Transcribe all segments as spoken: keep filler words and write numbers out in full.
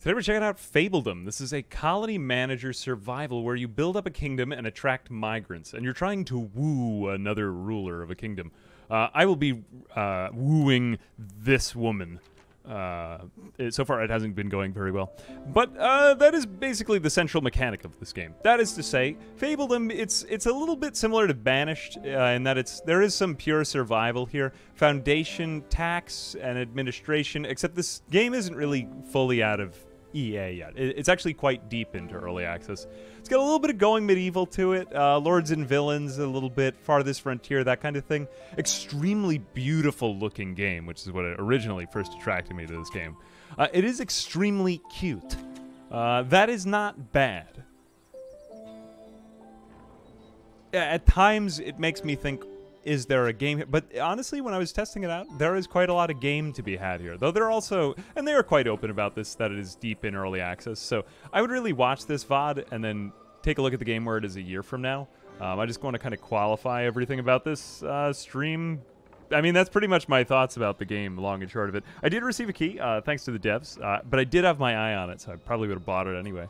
Today we're checking out Fabledom. This is a colony manager survival where you build up a kingdom and attract migrants, and you're trying to woo another ruler of a kingdom. Uh, I will be uh, wooing this woman. Uh, so far it hasn't been going very well. But uh, that is basically the central mechanic of this game. That is to say, Fabledom, it's it's a little bit similar to Banished uh, in that it's there is some pure survival here. Foundation, tax, and administration, except this game isn't really fully out of E A yet. It's actually quite deep into early access. It's got a little bit of going medieval to it, uh, Lords and Villains a little bit, Farthest Frontier, that kind of thing. Extremely beautiful looking game, which is what originally first attracted me to this game. Uh, it is extremely cute. Uh, that is not bad. At times it makes me think, is there a game here? But honestly, when I was testing it out, there is quite a lot of game to be had here. Though they're also, and they are quite open about this, that it is deep in early access. So I would really watch this V O D and then take a look at the game where it is a year from now. Um, I just want to kind of qualify everything about this uh, stream. I mean, that's pretty much my thoughts about the game, long and short of it. I did receive a key, uh, thanks to the devs, uh, but I did have my eye on it, so I probably would have bought it anyway.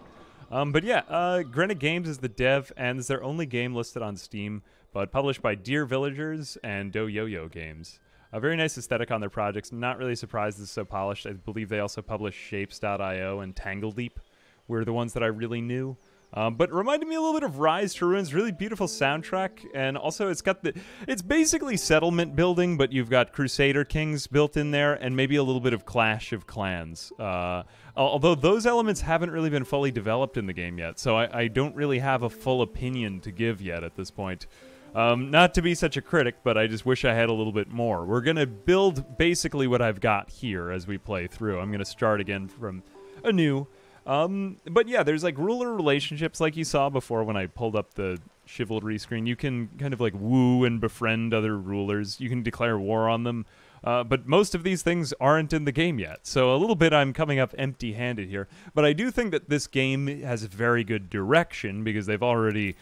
Um, but yeah, uh, Grenadine Games is the dev, and it's their only game listed on Steam, but published by Dear Villagers and Do YoYo Games. A very nice aesthetic on their projects. Not really surprised it's so polished. I believe they also publish Shapes dot i o and Tangle Deep were the ones that I really knew. Um, but it reminded me a little bit of Rise to Ruins. Really beautiful soundtrack, and also it's got the... It's basically settlement building, but you've got Crusader Kings built in there, and maybe a little bit of Clash of Clans. Uh, although those elements haven't really been fully developed in the game yet, so I, I don't really have a full opinion to give yet at this point. Um, not to be such a critic, but I just wish I had a little bit more. We're going to build basically what I've got here as we play through. I'm going to start again from anew. Um, but yeah, there's like ruler relationships like you saw before when I pulled up the chivalry screen. You can kind of like woo and befriend other rulers. You can declare war on them. Uh, but most of these things aren't in the game yet. So a little bit I'm coming up empty-handed here. But I do think that this game has very good direction because they've already...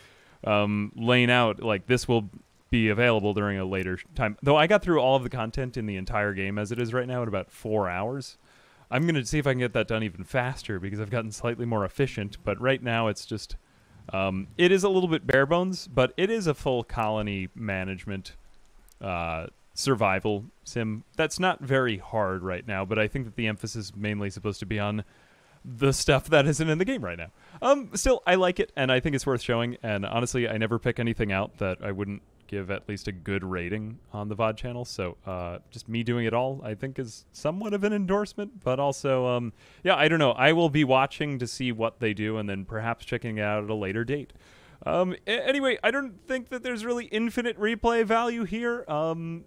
Um, laying out, like, this will be available during a later time. Though I got through all of the content in the entire game as it is right now in about four hours. I'm going to see if I can get that done even faster because I've gotten slightly more efficient. But right now it's just, um, it is a little bit bare bones, but it is a full colony management uh, survival sim. That's not very hard right now, but I think that the emphasis is mainly supposed to be on the stuff that isn't in the game right now. Um, still, I like it, and I think it's worth showing, and honestly, I never pick anything out that I wouldn't give at least a good rating on the V O D channel, so uh, just me doing it all, I think, is somewhat of an endorsement, but also, um, yeah, I don't know. I will be watching to see what they do, and then perhaps checking it out at a later date. Um, anyway, I don't think that there's really infinite replay value here. Um,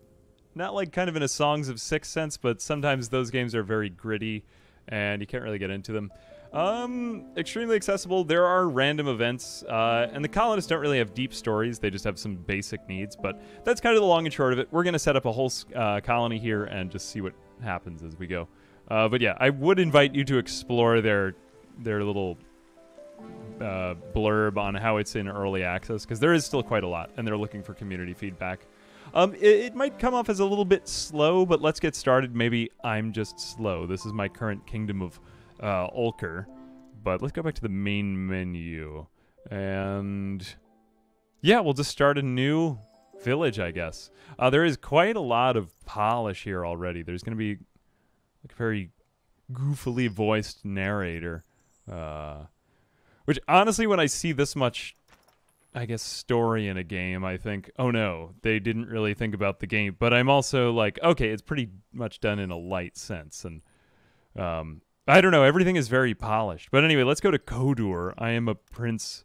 not like kind of in a Songs of Sixth Sense, but sometimes those games are very gritty, and you can't really get into them. Um, extremely accessible. There are random events, uh, and the colonists don't really have deep stories. They just have some basic needs, but that's kind of the long and short of it. We're going to set up a whole uh, colony here and just see what happens as we go. Uh, but yeah, I would invite you to explore their, their little uh, blurb on how it's in early access, because there is still quite a lot, and they're looking for community feedback. Um, it, it might come off as a little bit slow, but let's get started. Maybe I'm just slow. This is my current kingdom of uh, Ulker. But let's go back to the main menu. And yeah, we'll just start a new village, I guess. Uh, there is quite a lot of polish here already. There's going to be like a very goofily voiced narrator. Uh, which, honestly, when I see this much... I guess story in a game, I think, oh no, they didn't really think about the game. But I'm also like, okay, it's pretty much done in a light sense. And um, I don't know, everything is very polished. But anyway, let's go to Kodur. I am a prince.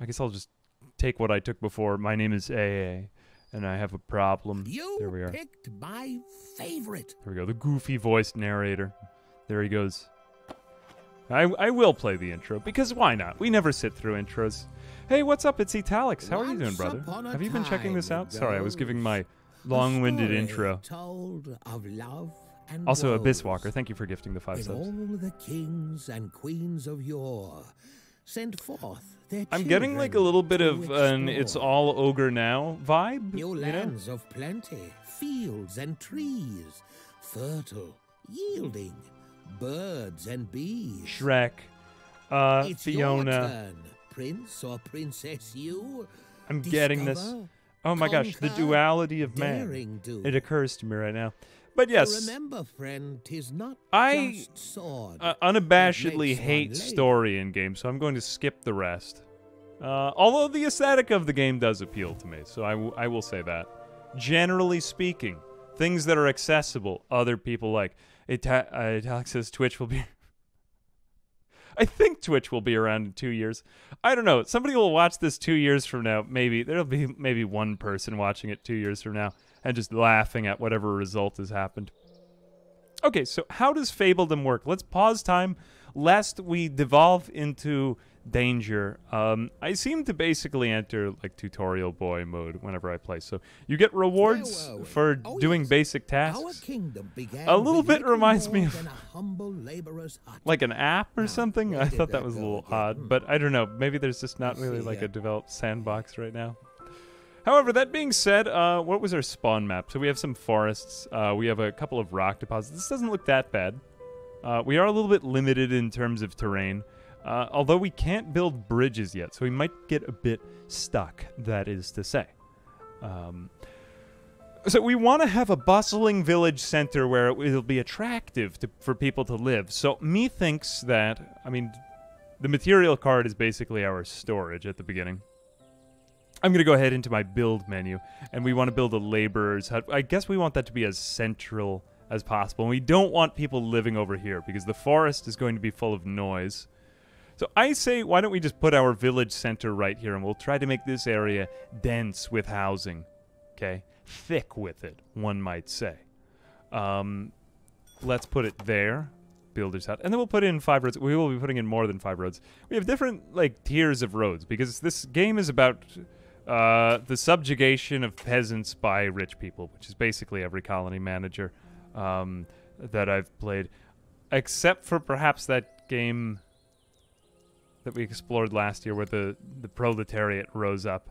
I guess I'll just take what I took before. My name is A A, and I have a problem. You there we are. Picked my favorite. There we go, the goofy voiced narrator. There he goes. I, I will play the intro, because why not? We never sit through intros. Hey, what's up? It's Italics. How are you doing, brother? Have you been checking this out? Sorry, I was giving my long-winded intro. Told of love and also, Abysswalker, thank you for gifting the five when subs. All the kings and queens of yore sent forth their I'm getting like a little bit of an it's all ogre now vibe. New lands you know? Of plenty, fields and trees, fertile, yielding, birds and bees. Shrek, uh, it's Fiona. Your turn, Prince or Princess, you. I'm Discover, getting this. Oh my conquer, gosh, the duality of man. Do. It occurs to me right now. But yes, remember, friend, tis not I just sword uh, unabashedly hate story in games, so I'm going to skip the rest. Uh, although the aesthetic of the game does appeal to me, so I, w I will say that. Generally speaking, things that are accessible, other people like. Ita uh, Italics says Twitch will be... I think Twitch will be around in two years. I don't know. Somebody will watch this two years from now, maybe. There'll be maybe one person watching it two years from now and just laughing at whatever result has happened. Okay, so how does Fabledom work? Let's pause time lest we devolve into... danger. Um, I seem to basically enter like tutorial boy mode whenever I play. So you get rewards for oh, doing yes. basic tasks. A little bit reminds me of like an app or something. I thought that was a little odd, but I don't know. Maybe there's just not really like a developed sandbox right now. However, that being said, uh, what was our spawn map? So we have some forests. Uh, we have a couple of rock deposits. This doesn't look that bad. Uh, we are a little bit limited in terms of terrain. Uh, although we can't build bridges yet, so we might get a bit stuck, that is to say. Um, so we want to have a bustling village center where it will be attractive to, for people to live. So methinks that, I mean, the material card is basically our storage at the beginning. I'm going to go ahead into my build menu, and we want to build a laborer's hut. I guess we want that to be as central as possible. And we don't want people living over here, because the forest is going to be full of noise. So I say, why don't we just put our village center right here, and we'll try to make this area dense with housing, okay? Thick with it, one might say. Um, let's put it there, builder's hut, and then we'll put in five roads. We will be putting in more than five roads. We have different, like, tiers of roads, because this game is about uh, the subjugation of peasants by rich people, which is basically every colony manager um, that I've played, except for perhaps that game... that we explored last year where the, the proletariat rose up.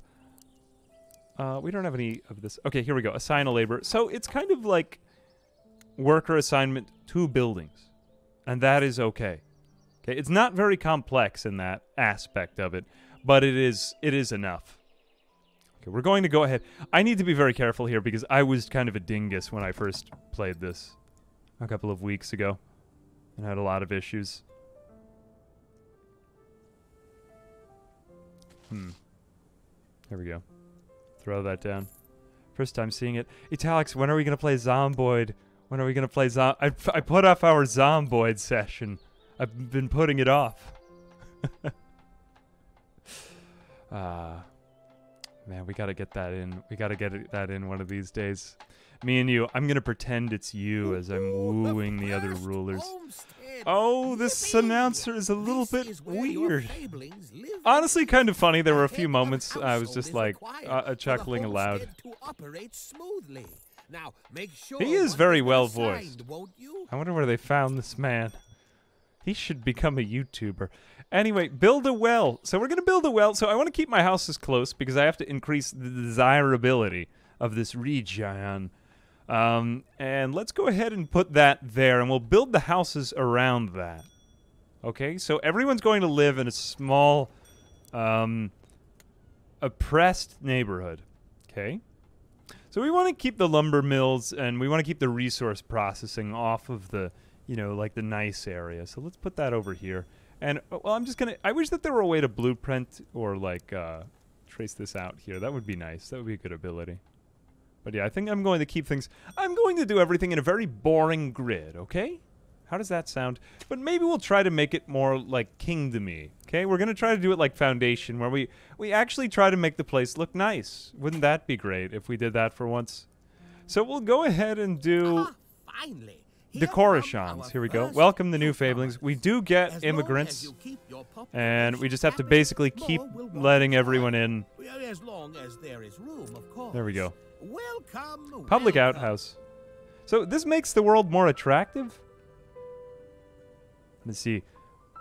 Uh, we don't have any of this. Okay, here we go. Assign a laborer. So it's kind of like worker assignment to buildings. And that is okay. Okay, it's not very complex in that aspect of it, but it is it is enough. Okay, we're going to go ahead. I need to be very careful here because I was kind of a dingus when I first played this a couple of weeks ago and had a lot of issues. Hmm. There we go. Throw that down. First time seeing it. Italics, when are we going to play Zomboid? When are we going to play Zom... I, I put off our Zomboid session. I've been putting it off. uh, man, we got to get that in. We got to get that in one of these days. Me and you. I'm going to pretend it's you as I'm wooing the other rulers. Oh, this announcer is a little bit weird. Honestly, kind of funny. There were a few moments I was just like uh, chuckling aloud. He is very well voiced. I wonder where they found this man. He should become a YouTuber. Anyway, build a well. So we're going to build a well. So I want to keep my houses close because I have to increase the desirability of this region. Um, and let's go ahead and put that there, and we'll build the houses around that. Okay, so everyone's going to live in a small, um, oppressed neighborhood. Okay? So we want to keep the lumber mills, and we want to keep the resource processing off of the, you know, like the nice area. So let's put that over here. And, well, I'm just gonna, I wish that there were a way to blueprint or, like, uh, trace this out here. That would be nice. That would be a good ability. But yeah, I think I'm going to keep things... I'm going to do everything in a very boring grid, okay? How does that sound? But maybe we'll try to make it more, like, kingdom-y, okay? We're going to try to do it like Foundation, where we, we actually try to make the place look nice. Wouldn't that be great if we did that for once? So we'll go ahead and do... Ah, finally. The Coruscants. Here we go. Welcome the new Fabelings. We do get immigrants, and we just have to basically keep letting everyone in. There we go. Welcome, Public welcome. Outhouse. So this makes the world more attractive. Let's see.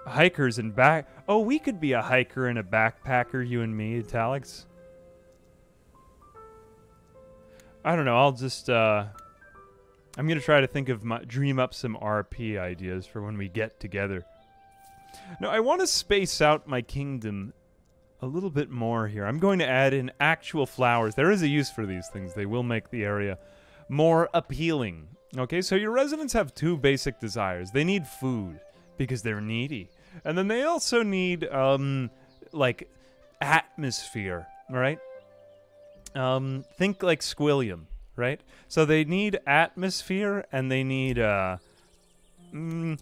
Hikers and back... Oh, we could be a hiker and a backpacker, you and me, Italics. I don't know. I'll just... Uh, I'm going to try to think of my, dream up some R P ideas for when we get together. Now, I want to space out my kingdom a little bit more here. I'm going to add in actual flowers. There is a use for these things. They will make the area more appealing. Okay, so your residents have two basic desires. They need food, because they're needy. And then they also need, um, like, atmosphere, right? Um, think like Squilliam, right? So they need atmosphere, and they need, uh... Mm,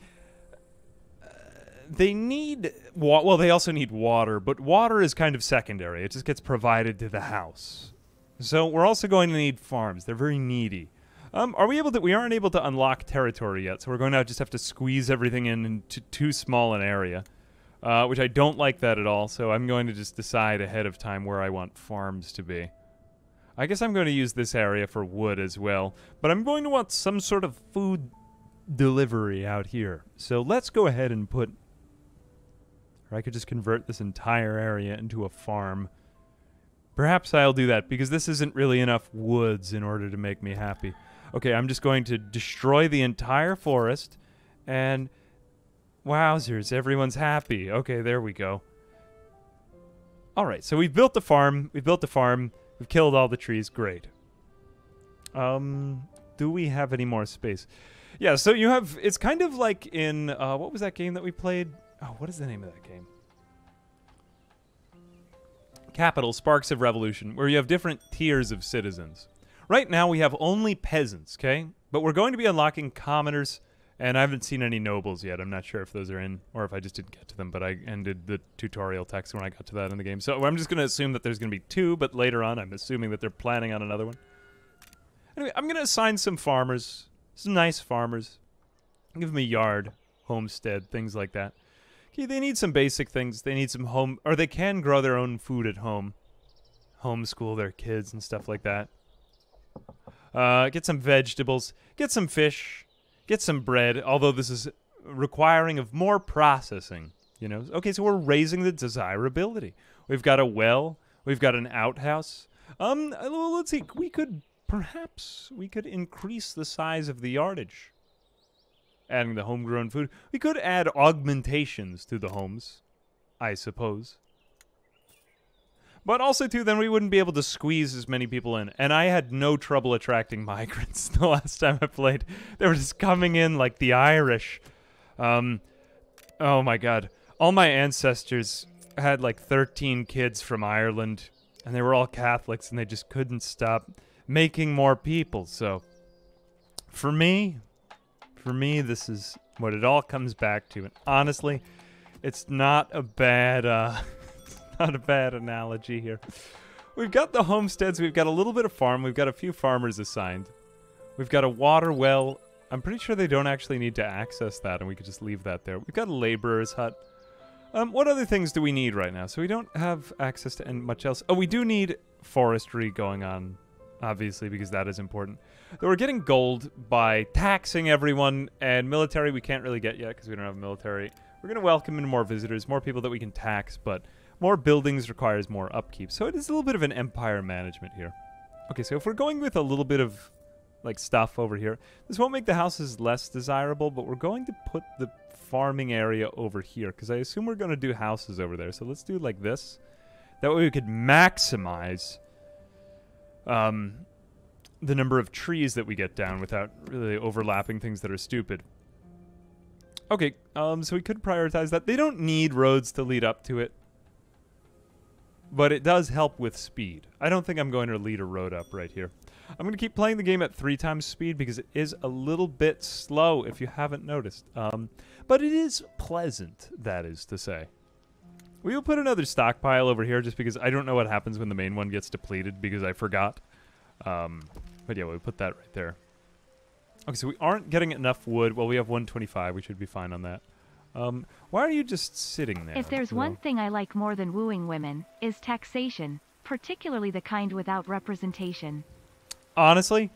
they need, wa well, they also need water, but water is kind of secondary. It just gets provided to the house. So we're also going to need farms. They're very needy. Um, are we able to, we aren't able to unlock territory yet, so we're going to just have to squeeze everything in into too small an area, uh, which I don't like that at all, so I'm going to just decide ahead of time where I want farms to be. I guess I'm going to use this area for wood as well, but I'm going to want some sort of food delivery out here. So let's go ahead and put... Or I could just convert this entire area into a farm. Perhaps I'll do that, because this isn't really enough woods in order to make me happy. Okay, I'm just going to destroy the entire forest, and... Wowzers, everyone's happy. Okay, there we go. Alright, so we've built the farm. We've built the farm. We've killed all the trees. Great. Um, do we have any more space? Yeah, so you have... It's kind of like in... Uh, what was that game that we played? Oh, what is the name of that game? Capital Sparks of Revolution, where you have different tiers of citizens. Right now we have only peasants, okay? But we're going to be unlocking commoners, and I haven't seen any nobles yet. I'm not sure if those are in, or if I just didn't get to them, but I ended the tutorial text when I got to that in the game. So I'm just going to assume that there's going to be two, but later on I'm assuming that they're planning on another one. Anyway, I'm going to assign some farmers, some nice farmers. Give them a yard, homestead, things like that. Yeah, they need some basic things. They need some home... Or they can grow their own food at home. Homeschool their kids and stuff like that. Uh, get some vegetables. Get some fish. Get some bread. Although this is requiring of more processing. You know? Okay, so we're raising the desirability. We've got a well. We've got an outhouse. Um, well, let's see. We could... Perhaps we could increase the size of the yardage. Adding the homegrown food. We could add augmentations to the homes, I suppose. But also, too, then we wouldn't be able to squeeze as many people in. And I had no trouble attracting migrants the last time I played. They were just coming in like the Irish. Um, oh, my God. All my ancestors had like thirteen kids from Ireland. And they were all Catholics, and they just couldn't stop making more people. So, for me... For me, this is what it all comes back to, and honestly, it's not a bad, uh, not a bad analogy here. We've got the homesteads, we've got a little bit of farm, we've got a few farmers assigned. We've got a water well. I'm pretty sure they don't actually need to access that, and we could just leave that there. We've got a laborer's hut. Um, what other things do we need right now? So we don't have access to and much else. Oh, we do need forestry going on. Obviously, because that is important. Though we're getting gold by taxing everyone, and military we can't really get yet because we don't have a military. We're going to welcome in more visitors, more people that we can tax, but more buildings requires more upkeep. So it is a little bit of an empire management here. Okay, so if we're going with a little bit of like stuff over here, this won't make the houses less desirable, but we're going to put the farming area over here because I assume we're going to do houses over there. So let's do like this. That way we could maximize... Um, the number of trees that we get down without really overlapping things that are stupid. Okay, um, so we could prioritize that. They don't need roads to lead up to it. But it does help with speed. I don't think I'm going to lead a road up right here. I'm going to keep playing the game at three times speed because it is a little bit slow if you haven't noticed. Um, but it is pleasant, that is to say. We will put another stockpile over here just because I don't know what happens when the main one gets depleted because I forgot. Um, but yeah, we'll put that right there. Okay, so we aren't getting enough wood. Well, we have one twenty-five. We should be fine on that. Um, why are you just sitting there? If there's one thing I like more than wooing women, is taxation. Particularly the kind without representation. Honestly,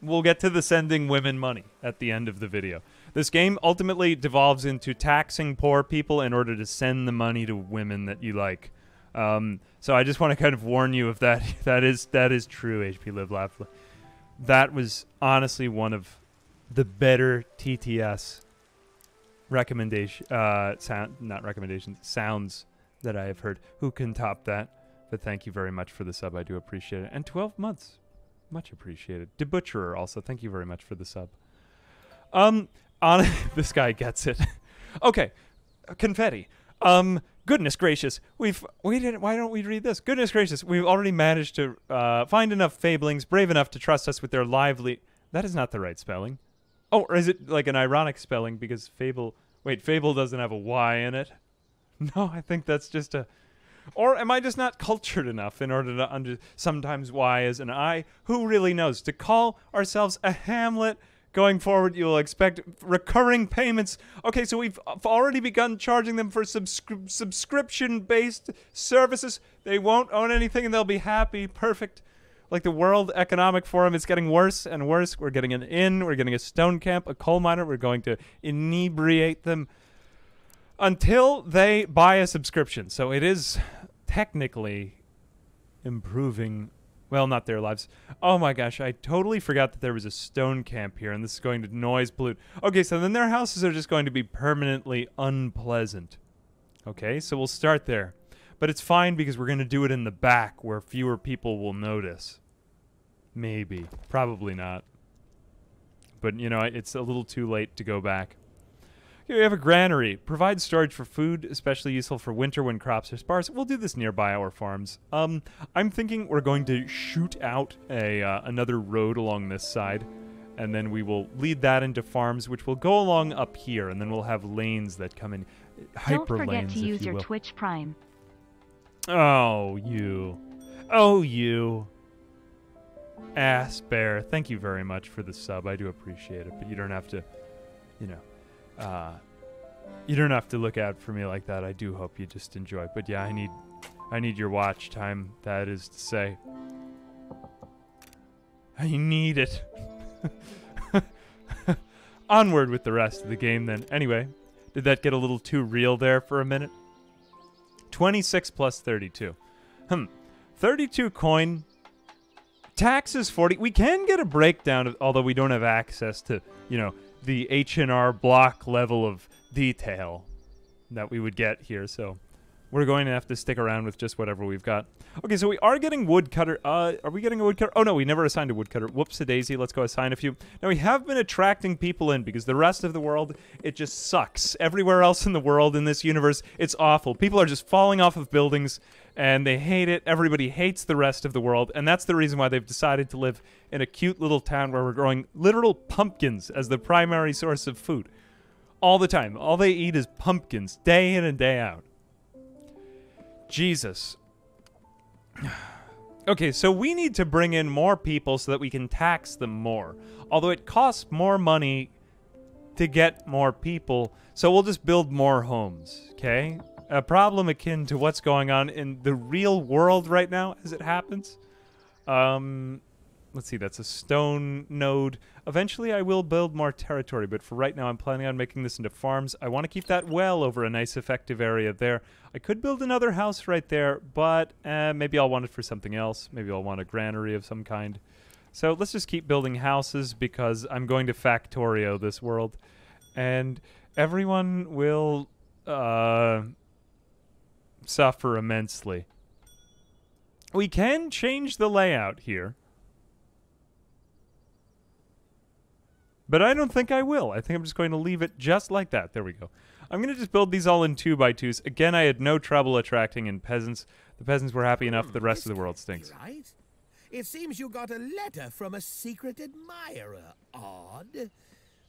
we'll get to the sending women money at the end of the video. This game ultimately devolves into taxing poor people in order to send the money to women that you like. Um, so I just want to kind of warn you if that that is that is true. H P Live Laugh. that was honestly one of the better T T S recommendation uh, sound not recommendations sounds that I have heard. Who can top that? But thank you very much for the sub. I do appreciate it. And twelve months, much appreciated. De Butcherer also, thank you very much for the sub. Um, on this guy gets it. Okay, confetti. Um, goodness gracious, we've we didn't. Why don't we read this? Goodness gracious, we've already managed to uh, find enough fablings brave enough to trust us with their lively. That is not the right spelling. Oh, or is it like an ironic spelling because fable? Wait, fable doesn't have a Y in it. No, I think that's just a. Or am I just not cultured enough in order to under? Sometimes Y is an I. Who really knows? To call ourselves a Hamlet. Going forward, you will expect recurring payments. Okay, so we've already begun charging them for subscri subscription-based services. They won't own anything, and they'll be happy. Perfect. Like the World Economic Forum, it's getting worse and worse. We're getting an inn. We're getting a stone camp, a coal miner. We're going to inebriate them until they buy a subscription. So it is technically improving... Well, not their lives. Oh my gosh, I totally forgot that there was a stone camp here, and this is going to noise pollute. Okay, so then their houses are just going to be permanently unpleasant. Okay, so we'll start there. But it's fine because we're going to do it in the back where fewer people will notice. Maybe. Probably not. But, you know, it's a little too late to go back. Here we have a granary. Provides storage for food, especially useful for winter when crops are sparse. We'll do this nearby our farms. Um, I'm thinking we're going to shoot out a uh, another road along this side, and then we will lead that into farms, which will go along up here, and then we'll have lanes that come in. Hyper lanes, if you will. Don't forget to use your Twitch Prime. Oh, you. Oh, you. Ass bear. Thank you very much for the sub. I do appreciate it, but you don't have to, you know. Uh, you don't have to look out for me like that. I do hope you just enjoy. But yeah, I need, I need your watch time. That is to say, I need it. Onward with the rest of the game then. Anyway, did that get a little too real there for a minute? twenty-six plus thirty-two. Hmm. thirty-two coin. Taxes forty. We can get a breakdown, of, although we don't have access to, you know, the H and R block level of detail that we would get here, so we're going to have to stick around with just whatever we've got. Okay, so we are getting woodcutter. Uh, are we getting a woodcutter? Oh, no, we never assigned a woodcutter. Whoops-a-daisy, let's go assign a few. Now, we have been attracting people in because the rest of the world, it just sucks. Everywhere else in the world, in this universe, it's awful. People are just falling off of buildings, and they hate it. Everybody hates the rest of the world, and that's the reason why they've decided to live in a cute little town where we're growing literal pumpkins as the primary source of food. All the time. All they eat is pumpkins, day in and day out. Jesus. Okay, so we need to bring in more people so that we can tax them more. Although it costs more money to get more people, so we'll just build more homes, okay? A problem akin to what's going on in the real world right now as it happens. Um, let's see, that's a stone node. Eventually I will build more territory, but for right now I'm planning on making this into farms. I want to keep that well over a nice effective area there. I could build another house right there, but uh, maybe I'll want it for something else. Maybe I'll want a granary of some kind. So let's just keep building houses because I'm going to Factorio this world. And everyone will uh, suffer immensely. We can change the layout here. But I don't think I will. I think I'm just going to leave it just like that. There we go. I'm going to just build these all in two by twos. Again, I had no trouble attracting in peasants. The peasants were happy enough. The rest of the world stinks. Right? It seems you got a letter from a secret admirer. Odd.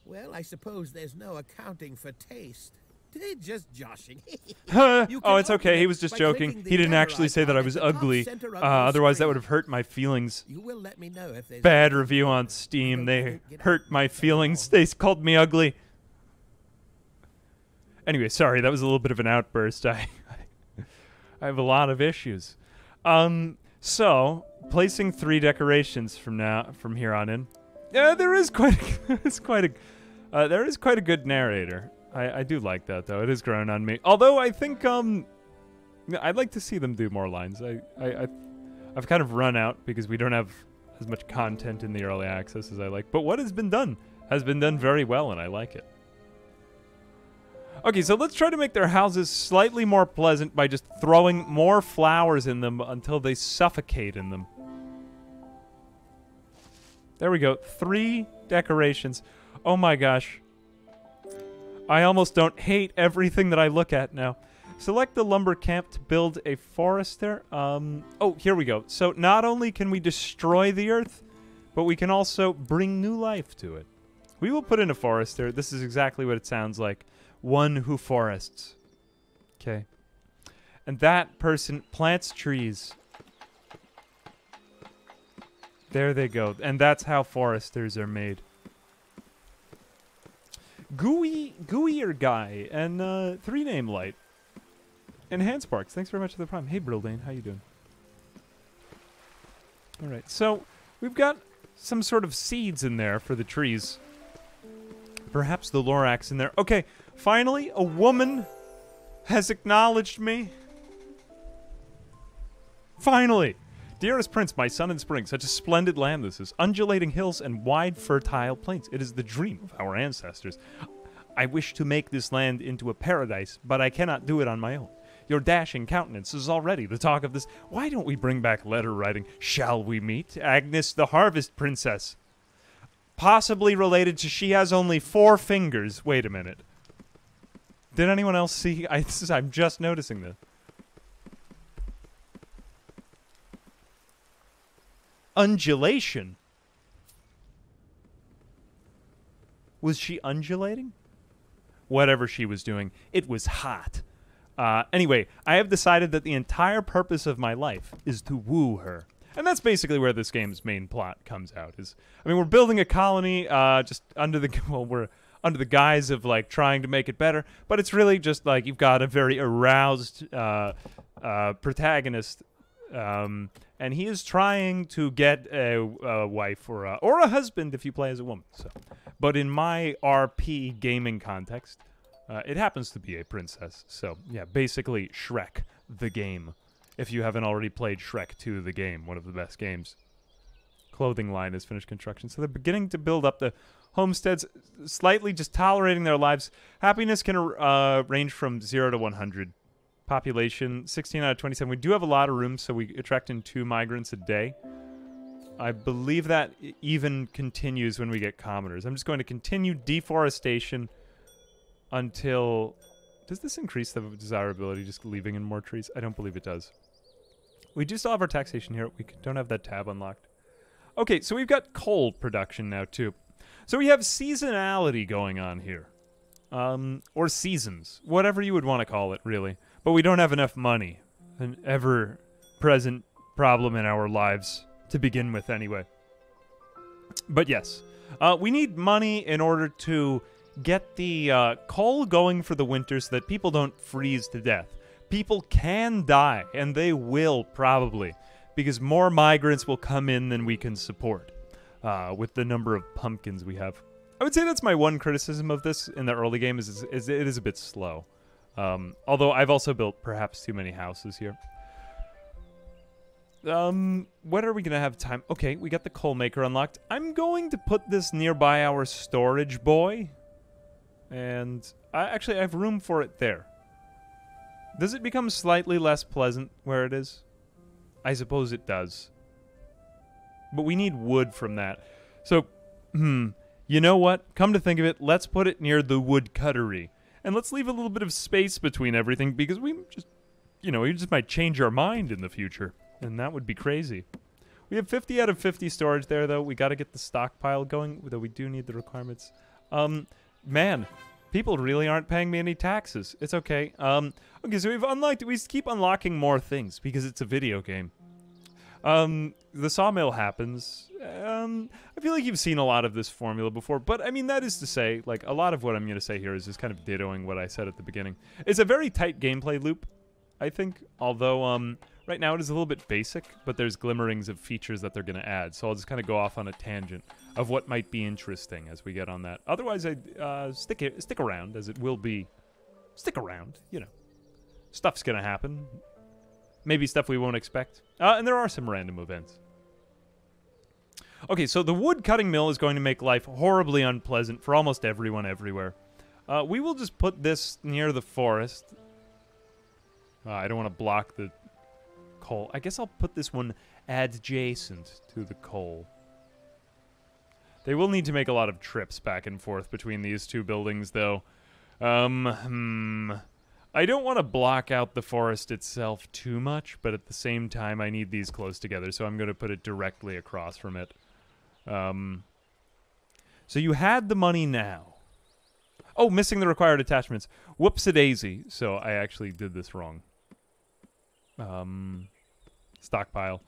Well, I suppose there's no accounting for taste. They're just joshing. Oh, it's okay. He was just joking. He didn't actually say that I was ugly. Uh, otherwise, that would have hurt my feelings. You will let me know if there's bad review on Steam. They hurt my feelings. They called me ugly. Anyway, sorry. That was a little bit of an outburst. I, I have a lot of issues. Um, so placing three decorations from now, from here on in. Yeah, there is quite. A, it's quite a. Uh, there is quite a good narrator. I, I do like that, though. It is growing on me. Although, I think, um... I'd like to see them do more lines. I, I, I, I've kind of run out because we don't have as much content in the early access as I like, but what has been done has been done very well, and I like it. Okay, so let's try to make their houses slightly more pleasant by just throwing more flowers in them until they suffocate in them. There we go. Three decorations. Oh my gosh. I almost don't hate everything that I look at now. Select the lumber camp to build a forester. Um, oh, here we go. So not only can we destroy the earth, but we can also bring new life to it. We will put in a forester. This is exactly what it sounds like. One who forests. Okay. And that person plants trees. There they go. And that's how foresters are made. Gooey, gooier guy, and uh, three name light. And Handsparks, thanks very much for the prime. Hey, Brildane, how you doing? All right, so we've got some sort of seeds in there for the trees. Perhaps the Lorax in there. Okay, finally, a woman has acknowledged me. Finally. Dearest Prince, my son in spring, such a splendid land this is. Undulating hills and wide, fertile plains. It is the dream of our ancestors. I wish to make this land into a paradise, but I cannot do it on my own. Your dashing countenance is already the talk of this. Why don't we bring back letter writing? Shall we meet? Agnes, the Harvest Princess. Possibly related to she has only four fingers. Wait a minute. Did anyone else see? I, this is, I'm just noticing this. Undulation? Was she undulating? Whatever she was doing, it was hot. Uh, anyway, I have decided that the entire purpose of my life is to woo her. And that's basically where this game's main plot comes out. Is I mean, we're building a colony uh, just under the... Well, we're under the guise of, like, trying to make it better. But it's really just, like, you've got a very aroused uh, uh, protagonist. Um, and he is trying to get a, a wife or a, or a husband if you play as a woman. So, but in my R P gaming context, uh, it happens to be a princess. So yeah, basically Shrek the game. If you haven't already played Shrek two the game, one of the best games. Clothing line is finished construction. So they're beginning to build up the homesteads, slightly just tolerating their lives. Happiness can uh, range from zero to one hundred. Population, sixteen out of twenty-seven. We do have a lot of room, so we attract in two migrants a day. I believe that even continues when we get commoners. I'm just going to continue deforestation until... Does this increase the desirability, just leaving in more trees? I don't believe it does. We do still have our taxation here. We don't have that tab unlocked. Okay, so we've got coal production now, too. So we have seasonality going on here. Um, or seasons. Whatever you would want to call it, really. But we don't have enough money, an ever-present problem in our lives to begin with anyway. But yes, uh, we need money in order to get the uh, coal going for the winter so that people don't freeze to death. People can die, and they will probably, because more migrants will come in than we can support uh, with the number of pumpkins we have. I would say that's my one criticism of this in the early game is, is, is it is a bit slow. Um, although I've also built perhaps too many houses here. Um, what are we going to have time? Okay, we got the coal maker unlocked. I'm going to put this nearby our storage boy. And I actually I have room for it there. Does it become slightly less pleasant where it is? I suppose it does. But we need wood from that. So, hmm, you know what? Come to think of it, let's put it near the wood cuttery. And let's leave a little bit of space between everything because we just, you know, we just might change our mind in the future. And that would be crazy. We have fifty out of fifty storage there, though. We got to get the stockpile going, though we do need the requirements. Um, man, people really aren't paying me any taxes. It's okay. Um, okay, so we've unlocked, we keep unlocking more things because it's a video game. Um, the sawmill happens. Um, I feel like you've seen a lot of this formula before, but I mean, that is to say, like, a lot of what I'm going to say here is just kind of dittoing what I said at the beginning. It's a very tight gameplay loop, I think, although, um, right now it is a little bit basic, but there's glimmerings of features that they're going to add, so I'll just kind of go off on a tangent of what might be interesting as we get on that. Otherwise, I, uh, stick it, stick around, as it will be, stick around, you know, stuff's going to happen. Maybe stuff we won't expect. Uh, and there are some random events. Okay, so the wood cutting mill is going to make life horribly unpleasant for almost everyone everywhere. Uh, we will just put this near the forest. Uh, I don't want to block the coal. I guess I'll put this one adjacent to the coal. They will need to make a lot of trips back and forth between these two buildings, though. Um, hmm. I don't want to block out the forest itself too much, but at the same time, I need these close together, so I'm going to put it directly across from it. Um, so you had the money now. Oh, missing the required attachments. Whoops-a-daisy. So I actually did this wrong. Um, stockpile.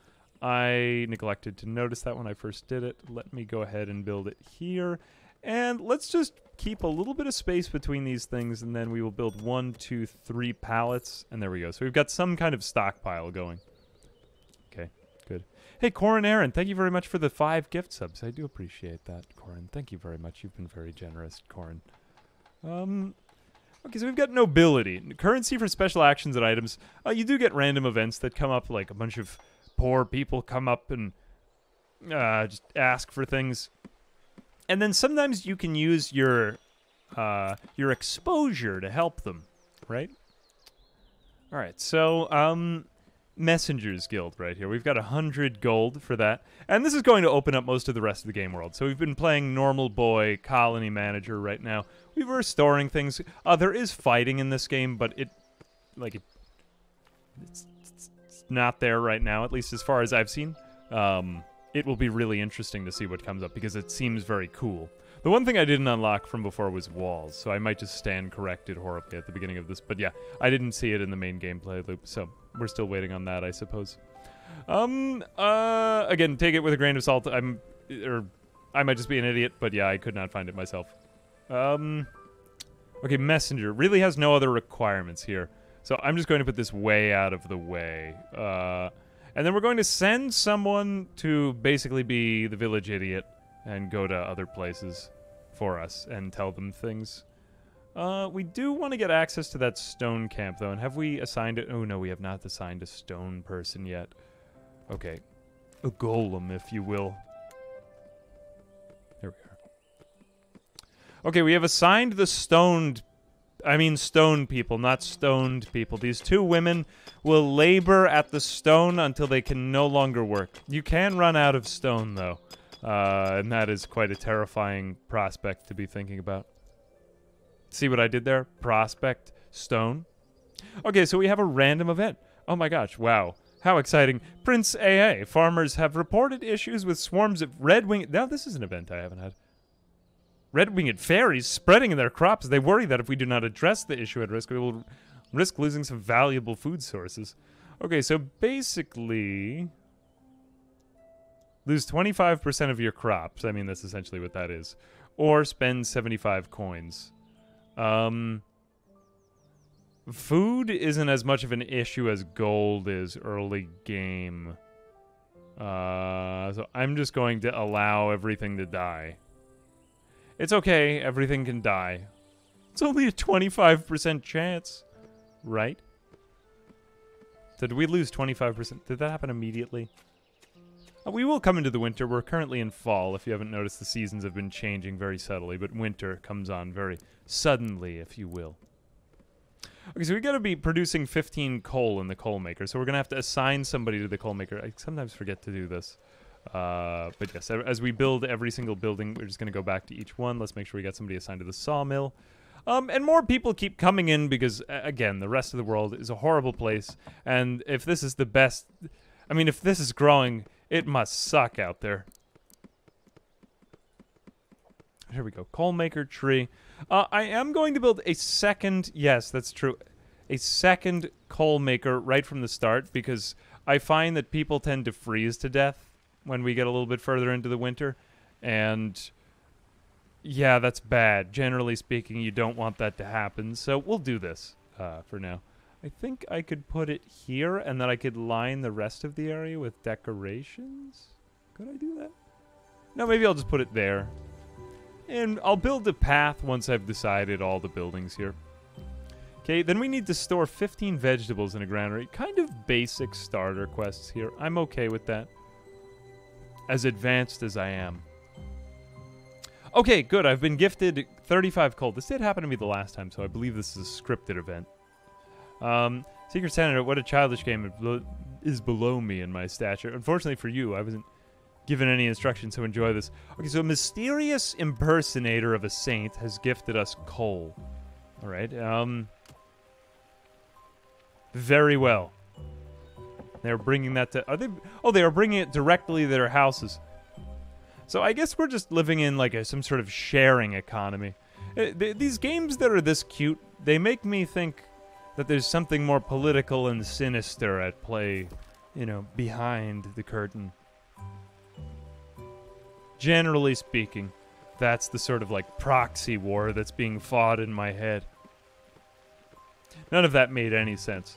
I neglected to notice that when I first did it. Let me go ahead and build it here. And let's just keep a little bit of space between these things, and then we will build one, two, three pallets. And there we go. So we've got some kind of stockpile going. Okay, good. Hey, Corin Aaron, thank you very much for the five gift subs. I do appreciate that, Corin. Thank you very much. You've been very generous, Corin. Um, okay, so we've got nobility. Currency for special actions and items. Uh, you do get random events that come up, like a bunch of poor people come up and uh, just ask for things. And then sometimes you can use your uh, your exposure to help them, right? All right, so um, Messengers Guild right here. We've got one hundred gold for that. And this is going to open up most of the rest of the game world. So we've been playing Normal Boy, Colony Manager right now. We were restoring things. Uh, there is fighting in this game, but it, like, it, it's, it's not there right now, at least as far as I've seen. Um... It will be really interesting to see what comes up, because it seems very cool. The one thing I didn't unlock from before was walls, so I might just stand corrected horribly at the beginning of this. But yeah, I didn't see it in the main gameplay loop, so we're still waiting on that, I suppose. Um, uh, again, take it with a grain of salt. I'm, or I might just be an idiot, but yeah, I could not find it myself. Um, okay, Messenger really has no other requirements here, so I'm just going to put this way out of the way. Uh... And then we're going to send someone to basically be the village idiot and go to other places for us and tell them things. Uh, we do want to get access to that stone camp, though. And have we assigned it? Oh, no, we have not assigned a stone person yet. Okay. A golem, if you will. There we are. Okay, we have assigned the stoned... I mean stone people, not stoned people. These two women will labor at the stone until they can no longer work. You can run out of stone, though. Uh, and that is quite a terrifying prospect to be thinking about. See what I did there? Prospect, stone. Okay, so we have a random event. Oh my gosh, wow. How exciting. Prince A A. Farmers have reported issues with swarms of red-winged... Now, this is an event I haven't had. Red-winged fairies spreading in their crops. They worry that if we do not address the issue at risk, we will risk losing some valuable food sources. Okay, so basically... lose twenty-five percent of your crops. I mean, that's essentially what that is. Or spend seventy-five coins. Um, food isn't as much of an issue as gold is early game. Uh, so I'm just going to allow everything to die. It's okay, everything can die. It's only a twenty-five percent chance, right? So did we lose twenty-five percent? Did that happen immediately? Uh, we will come into the winter. We're currently in fall. If you haven't noticed, the seasons have been changing very subtly, but winter comes on very suddenly, if you will. Okay, so we got to be producing fifteen coal in the coal maker, so we're going to have to assign somebody to the coal maker. I sometimes forget to do this. Uh, but yes, as we build every single building, we're just going to go back to each one. Let's make sure we got somebody assigned to the sawmill. Um, and more people keep coming in because, again, the rest of the world is a horrible place. And if this is the best... I mean, if this is growing, it must suck out there. Here we go. Coalmaker tree. Uh, I am going to build a second... Yes, that's true. A second coalmaker right from the start, because I find that people tend to freeze to death when we get a little bit further into the winter. And yeah, that's bad. Generally speaking, you don't want that to happen. So we'll do this uh, for now. I think I could put it here, and then I could line the rest of the area with decorations. Could I do that? No, maybe I'll just put it there. And I'll build a path once I've decided all the buildings here. Okay, then we need to store fifteen vegetables in a granary. Kind of basic starter quests here. I'm okay with that. as advanced as I am. Okay, good. I've been gifted thirty-five gold. This did happen to me the last time, so I believe this is a scripted event. Um, Secret Santa, what a childish game. It is below me in my stature. Unfortunately for you, I wasn't given any instructions, so enjoy this. Okay, so a mysterious impersonator of a saint has gifted us coal. All right. Um, very well. They're bringing that to... Are they, oh, they are bringing it directly to their houses. So I guess we're just living in like a, some sort of sharing economy. It, th these games that are this cute, they make me think that there's something more political and sinister at play, you know, behind the curtain. Generally speaking, that's the sort of like proxy war that's being fought in my head. None of that made any sense.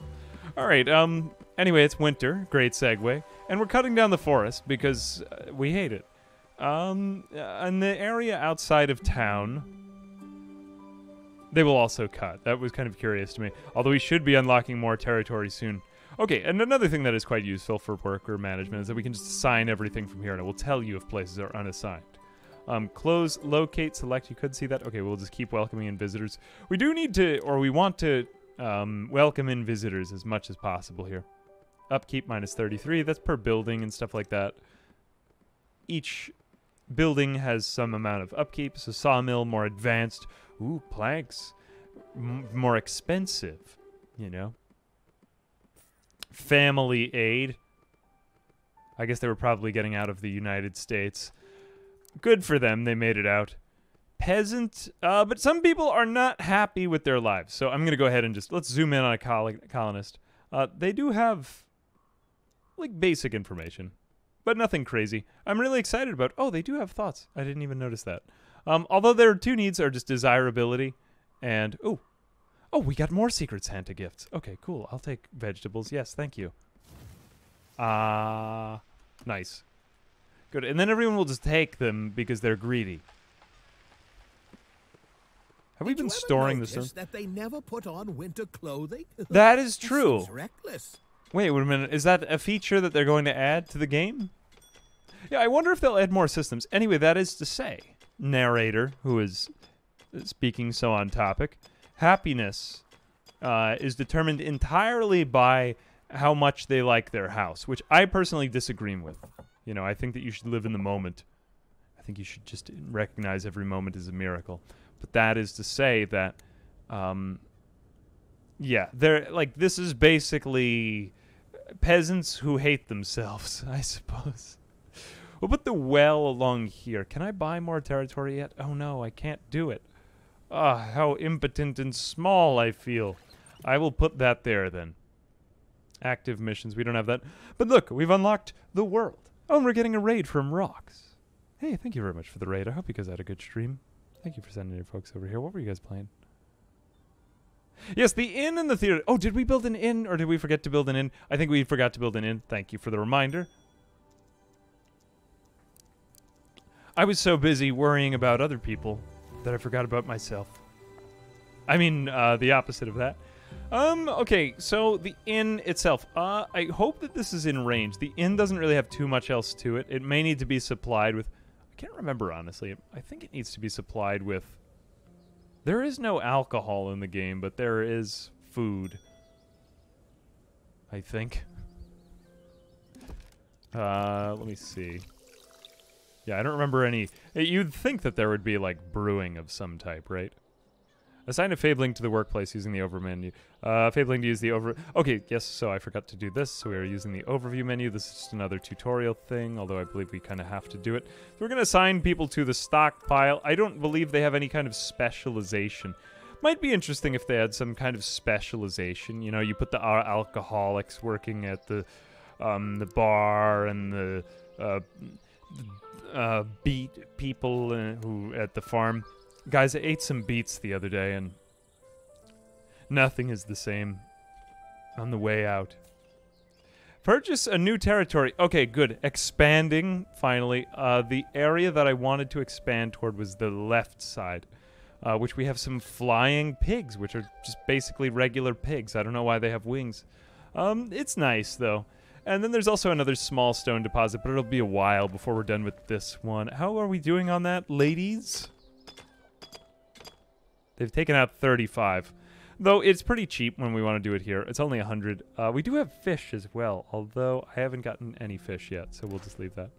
All right, um, anyway, it's winter. Great segue. And we're cutting down the forest because uh, we hate it. Um, and the area outside of town, they will also cut. That was kind of curious to me. Although we should be unlocking more territory soon. Okay, and another thing that is quite useful for worker management is that we can just assign everything from here, and it will tell you if places are unassigned. Um, close, locate, select. You could see that. Okay, we'll just keep welcoming in visitors. We do need to, or we want to, um, welcome in visitors as much as possible here. Upkeep minus thirty-three. That's per building and stuff like that. Each building has some amount of upkeep, so sawmill, more advanced. Ooh, planks. M more expensive, you know. Family aid. I guess they were probably getting out of the United States. Good for them, they made it out. Peasant, uh, but some people are not happy with their lives, so I'm going to go ahead and just, let's zoom in on a col colonist. Uh, they do have, like, basic information. But nothing crazy. I'm really excited about... Oh, they do have thoughts. I didn't even notice that. Um, although their two needs are just desirability and... Oh, oh, we got more Secret Santa gifts. Okay, cool. I'll take vegetables. Yes, thank you. Ah, uh, nice. Good. And then everyone will just take them because they're greedy. Have we been storing this? That they never put on winter clothing? That is true. Reckless. Wait, wait a minute. Is that a feature that they're going to add to the game? Yeah, I wonder if they'll add more systems. Anyway, that is to say, narrator, who is speaking so on topic, happiness uh, is determined entirely by how much they like their house, which I personally disagree with. You know, I think that you should live in the moment. I think you should just recognize every moment is a miracle. But that is to say that, um, yeah, they're like, this is basically... peasants who hate themselves, I suppose. We'll put the well along here. Can I buy more territory yet? Oh no, I can't do it. Ah, oh, how impotent and small I feel. I will put that there then. Active missions, we don't have that. But look, we've unlocked the world. Oh, and we're getting a raid from Rocks. Hey, thank you very much for the raid. I hope you guys had a good stream. Thank you for sending your folks over here. What were you guys playing? Yes, the inn and the theater. Oh, did we build an inn or did we forget to build an inn? I think we forgot to build an inn. Thank you for the reminder. I was so busy worrying about other people that I forgot about myself. I mean, uh, the opposite of that. Um, okay, so the inn itself. Uh, I hope that this is in range. The inn doesn't really have too much else to it. It may need to be supplied with... I can't remember, honestly. I think it needs to be supplied with... There is no alcohol in the game, but there is food. I think. Uh, let me see. Yeah, I don't remember any... You'd think that there would be, like, brewing of some type, right? Assign a Fabling to the workplace using the over menu. Uh, Fabling to use the over... Okay, yes, so I forgot to do this, so we are using the overview menu. This is just another tutorial thing, although I believe we kind of have to do it. So we're going to assign people to the stockpile. I don't believe they have any kind of specialization. Might be interesting if they had some kind of specialization. You know, you put the uh, alcoholics working at the, um, the bar and the, uh, uh, beat people uh, who at the farm... Guys, I ate some beets the other day, and nothing is the same on the way out. Purchase a new territory. Okay, good. Expanding, finally. Uh, the area that I wanted to expand toward was the left side, uh, which we have some flying pigs, which are just basically regular pigs. I don't know why they have wings. Um, it's nice, though. And then there's also another small stone deposit, but it'll be a while before we're done with this one. How are we doing on that, ladies? They've taken out thirty-five. Though it's pretty cheap when we want to do it here. It's only one hundred. Uh, we do have fish as well, although I haven't gotten any fish yet, so we'll just leave that.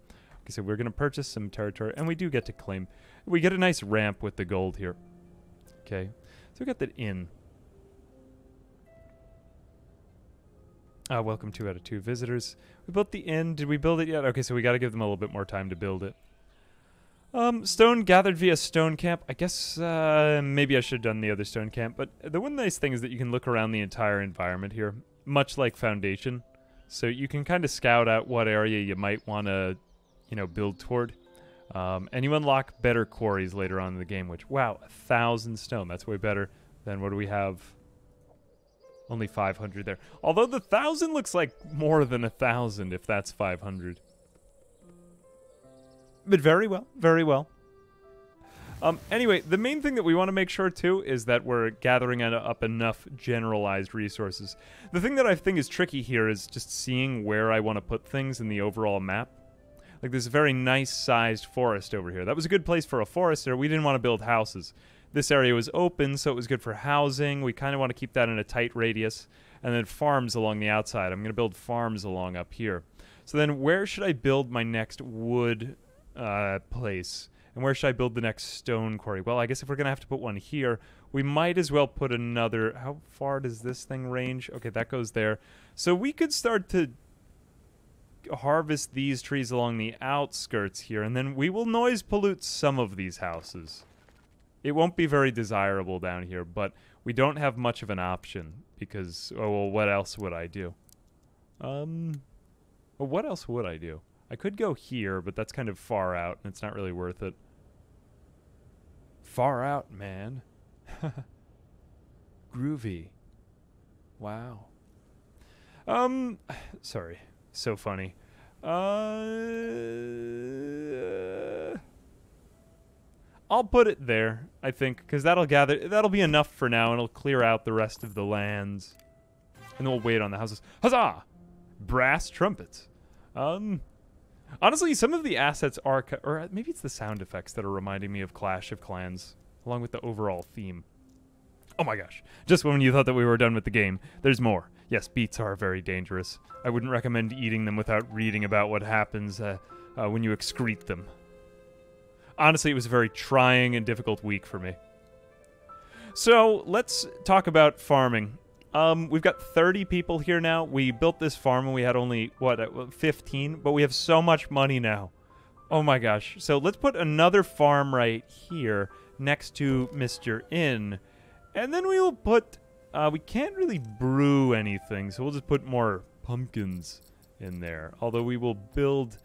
Okay, so we're going to purchase some territory, and we do get to claim. We get a nice ramp with the gold here. Okay, so we got that in. Uh, welcome two out of two visitors. We built the inn. Did we build it yet? Okay, so we got to give them a little bit more time to build it. Um, stone gathered via stone camp. I guess uh, maybe I should have done the other stone camp, but the one nice thing is that you can look around the entire environment here, much like Foundation. So you can kind of scout out what area you might want to, you know, build toward. Um, and you unlock better quarries later on in the game, which, wow, a thousand stone. That's way better than what do we have... Only five hundred there. Although the thousand looks like more than a thousand if that's five hundred. But very well, very well. Um, anyway, the main thing that we want to make sure too is that we're gathering up enough generalized resources. The thing that I think is tricky here is just seeing where I want to put things in the overall map. Like there's a very nice sized forest over here. That was a good place for a forester. We didn't want to build houses. This area was open, so it was good for housing. We kind of want to keep that in a tight radius. And then farms along the outside. I'm going to build farms along up here. So then where should I build my next wood uh, place? And where should I build the next stone quarry? Well, I guess if we're going to have to put one here, we might as well put another... How far does this thing range? Okay, that goes there. So we could start to harvest these trees along the outskirts here. And then we will noise pollute some of these houses. It won't be very desirable down here, but we don't have much of an option because, oh, well, what else would I do? Um, well, what else would I do? I could go here, but that's kind of far out, and it's not really worth it. Far out, man. Groovy. Wow. Um, sorry. So funny. Uh... I'll put it there, I think, because that'll gather. That'll be enough for now, and it'll clear out the rest of the lands. And then we'll wait on the houses. Huzzah! Brass trumpets. Um, honestly, some of the assets are, or maybe it's the sound effects that are reminding me of Clash of Clans, along with the overall theme. Oh my gosh! Just when you thought that we were done with the game, there's more. Yes, beets are very dangerous. I wouldn't recommend eating them without reading about what happens uh, uh, when you excrete them. Honestly, it was a very trying and difficult week for me. So let's talk about farming. Um, we've got thirty people here now. We built this farm and we had only, what, fifteen? But we have so much money now. Oh my gosh. So let's put another farm right here next to Mister Inn. And then we will put... Uh, we can't really brew anything, so we'll just put more pumpkins in there. Although we will build...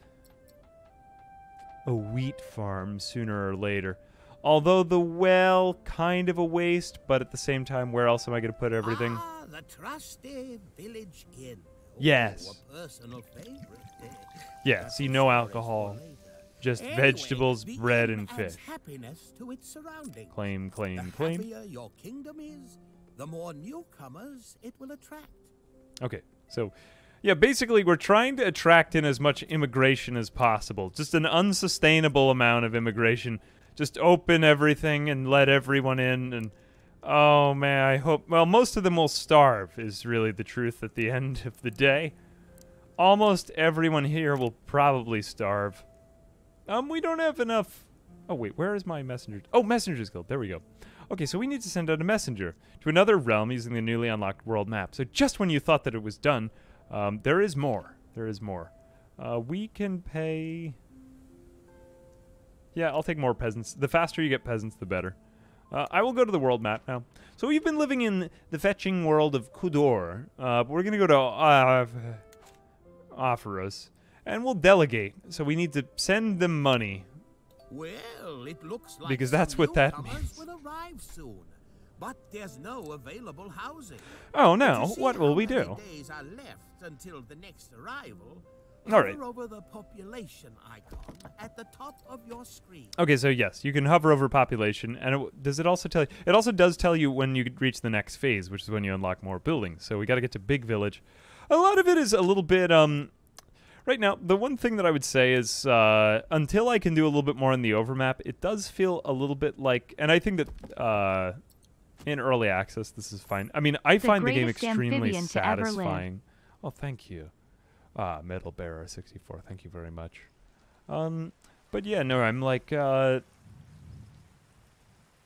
a wheat farm sooner or later. Although the well, kind of a waste, but at the same time, where else am I going to put everything? Ah, the trusty village inn. Oh, yes. A personal favorite. Yeah, but see, no alcohol. Just anyway, vegetables, bread, and fish. Happiness to its surroundings. Claim, claim, the claim. The happier your kingdom is, the more newcomers it will attract. Okay, so... Yeah, basically, we're trying to attract in as much immigration as possible. Just an unsustainable amount of immigration. Just open everything and let everyone in. And oh, man, I hope... Well, most of them will starve is really the truth at the end of the day. Almost everyone here will probably starve. Um, we don't have enough... Oh, wait, where is my messenger? Oh, Messenger's Guild. There we go. Okay, so we need to send out a messenger to another realm using the newly unlocked world map. So just when you thought that it was done... Um, there is more. There is more. Uh, we can pay... Yeah, I'll take more peasants. The faster you get peasants, the better. Uh, I will go to the world map now. So we've been living in the fetching world of Kodur. Uh, but we're going to go to uh, Opheros. And we'll delegate. So we need to send them money. Well, it looks like because that's what that means. Will arrive soon. But there's no available housing. Oh no, what will we do? Days are left until the next arrival. All right. Hover over the population icon at the top of your screen. Okay, so yes, you can hover over population and it, does it also tell you it also does tell you when you reach the next phase, which is when you unlock more buildings. So we got to get to Big Village. a lot of it is a little bit, um, right now, the one thing that I would say is, uh, until I can do a little bit more on the overmap, it does feel a little bit like, and I think that, uh, in early access, this is fine. I mean, I the find the game extremely satisfying. Oh, thank you. Ah, Metal Bearer sixty-four, thank you very much. Um, but yeah, no, I'm like, uh,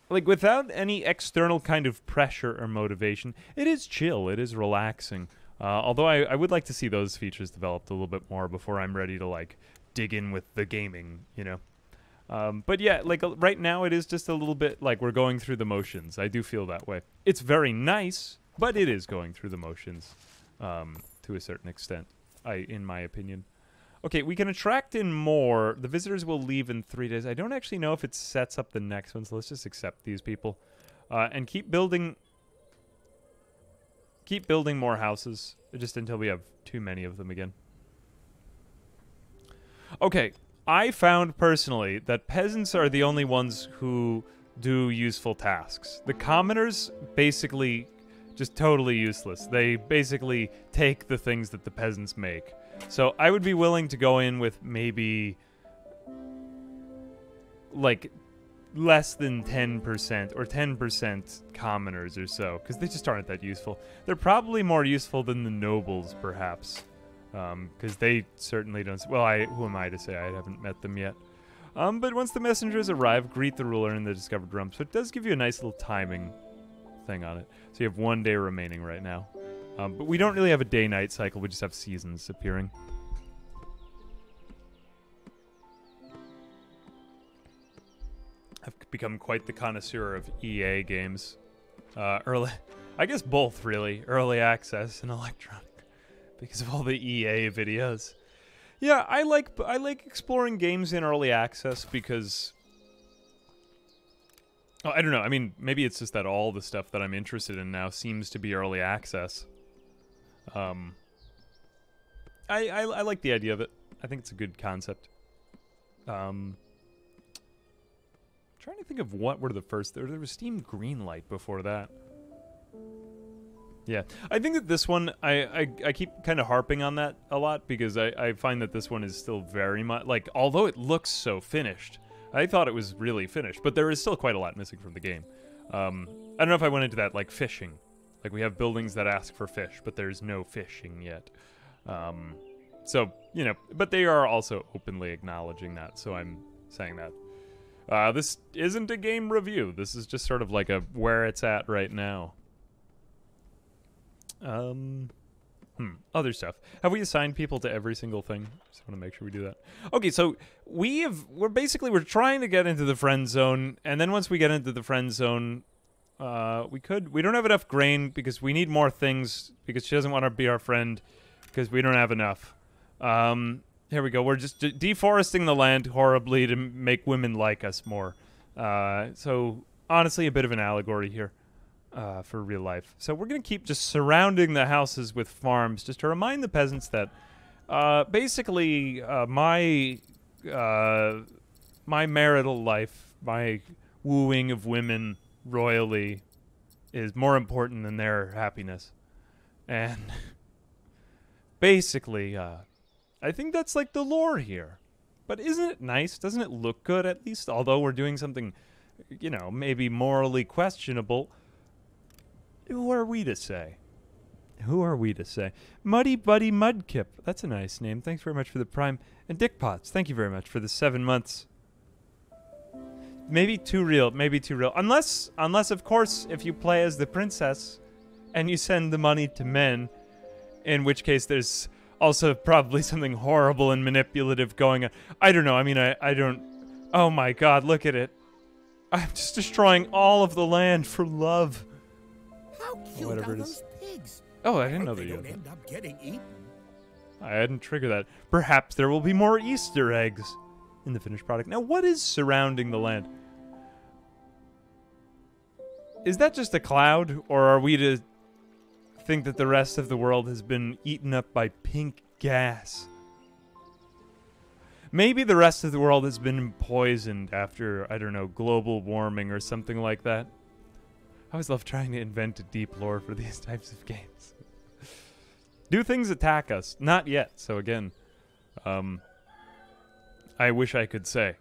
like without any external kind of pressure or motivation, it is chill, it is relaxing. Uh, although I, I would like to see those features developed a little bit more before I'm ready to, like, dig in with the gaming, you know? Um, but yeah, like, uh, right now it is just a little bit like we're going through the motions. I do feel that way. It's very nice, but it is going through the motions um, to a certain extent, I, in my opinion. Okay, we can attract in more. The visitors will leave in three days. I don't actually know if it sets up the next one, so let's just accept these people. Uh, and keep building... Keep building more houses, just until we have too many of them again. Okay, I found personally that peasants are the only ones who do useful tasks. The commoners basically just totally useless. They basically take the things that the peasants make. So I would be willing to go in with maybe like less than ten percent or ten percent commoners or so, because they just aren't that useful. They're probably more useful than the nobles, perhaps, because um, they certainly don't... Well, I, who am I to say? I haven't met them yet. Um, but once the messengers arrive, greet the ruler in the discovered realm. So it does give you a nice little timing thing on it. So you have one day remaining right now. Um, but we don't really have a day-night cycle. We just have seasons appearing. I've become quite the connoisseur of E A games. Uh, early, I guess both, really. Early access and electronic. Because of all the E A videos. Yeah, I like I like exploring games in early access because... Oh, I don't know. I mean, maybe it's just that all the stuff that I'm interested in now seems to be early access. Um, I, I, I like the idea of it. I think it's a good concept. Um... Trying to think of what were the first. There, there was Steam Greenlight before that. Yeah, I think that this one, I I, I keep kind of harping on that a lot because I, I find that this one is still very much like, although it looks so finished, I thought it was really finished, but there is still quite a lot missing from the game. Um, I don't know if I went into that, like fishing, like we have buildings that ask for fish, but there's no fishing yet. Um, so you know, but they are also openly acknowledging that, so I'm saying that. Uh, this isn't a game review. This is just sort of like a where it's at right now. Um, hmm. Other stuff. Have we assigned people to every single thing? Just want to make sure we do that. Okay, so we have. We're basically we're trying to get into the friend zone, and then once we get into the friend zone, uh, we could. We don't have enough grain because we need more things because she doesn't want to be our friend because we don't have enough. Um. Here we go. We're just de deforesting the land horribly to m make women like us more. Uh, so, honestly, a bit of an allegory here uh, for real life. So we're going to keep just surrounding the houses with farms just to remind the peasants that uh, basically uh, my, uh, my marital life, my wooing of women royally is more important than their happiness. And basically... Uh, I think that's like the lore here. But isn't it nice? Doesn't it look good at least? Although we're doing something, you know, maybe morally questionable. Who are we to say? Who are we to say? Muddy Buddy Mudkip. That's a nice name. Thanks very much for the prime. And Dickpots. Thank you very much for the seven months. Maybe too real. Maybe too real. Unless, unless of course, if you play as the princess and you send the money to men, in which case there's... Also, probably something horrible and manipulative going on. I don't know. I mean, I, I don't... Oh my god, look at it. I'm just destroying all of the land for love. How cute are those pigs? Oh, I didn't know that you end up getting eaten. I hadn't triggered that. Perhaps there will be more Easter eggs in the finished product. Now, what is surrounding the land? Is that just a cloud, or are we to... think that the rest of the world has been eaten up by pink gas? Maybe the rest of the world has been poisoned after, I don't know, global warming or something like that. I always love trying to invent a deep lore for these types of games. Do things attack us? Not yet. So again, um, I wish I could say.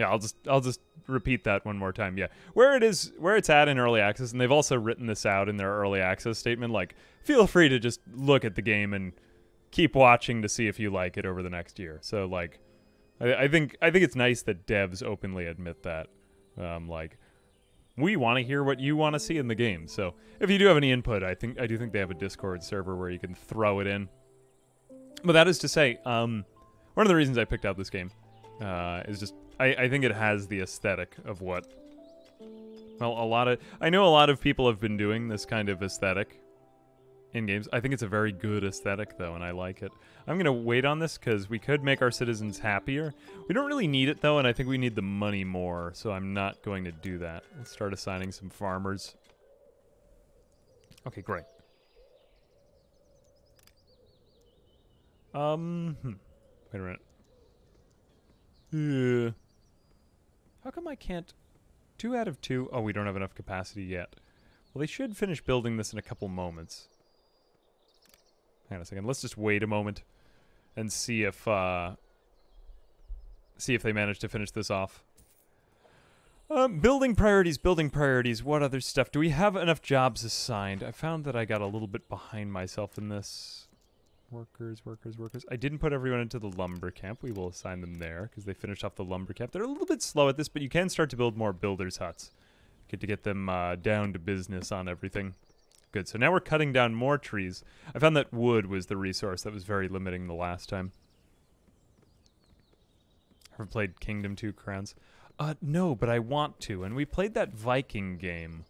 Yeah, I'll just I'll just repeat that one more time. Yeah, where it is, where it's at in early access, and they've also written this out in their early access statement. Like, feel free to just look at the game and keep watching to see if you like it over the next year. So like, I, I think I think it's nice that devs openly admit that. Um, like, we want to hear what you want to see in the game. So if you do have any input, I think I do think they have a Discord server where you can throw it in. But that is to say, um, one of the reasons I picked out this game uh, is just I, I think it has the aesthetic of what, well, a lot of I know a lot of people have been doing this kind of aesthetic in games. I think it's a very good aesthetic though, and I like it. I'm gonna wait on this because we could make our citizens happier. We don't really need it though, and I think we need the money more, so I'm not going to do that. Let's start assigning some farmers. Okay, great. Um, hmm. Wait a minute. Yeah. How come I can't? Two out of two. Oh, we don't have enough capacity yet. Well, they should finish building this in a couple moments. Hang on a second. Let's just wait a moment and see if uh, see if they manage to finish this off. Um, building priorities, building priorities. What other stuff? Do we have enough jobs assigned? I found that I got a little bit behind myself in this. Workers, workers, workers. I didn't put everyone into the lumber camp. We will assign them there because they finished off the lumber camp. They're a little bit slow at this, but you can start to build more builders' huts. Get to get them uh, down to business on everything. Good, so now we're cutting down more trees. I found that wood was the resource that was very limiting the last time. Ever played Kingdom two Crowns? Uh, no, but I want to, and we played that Viking game.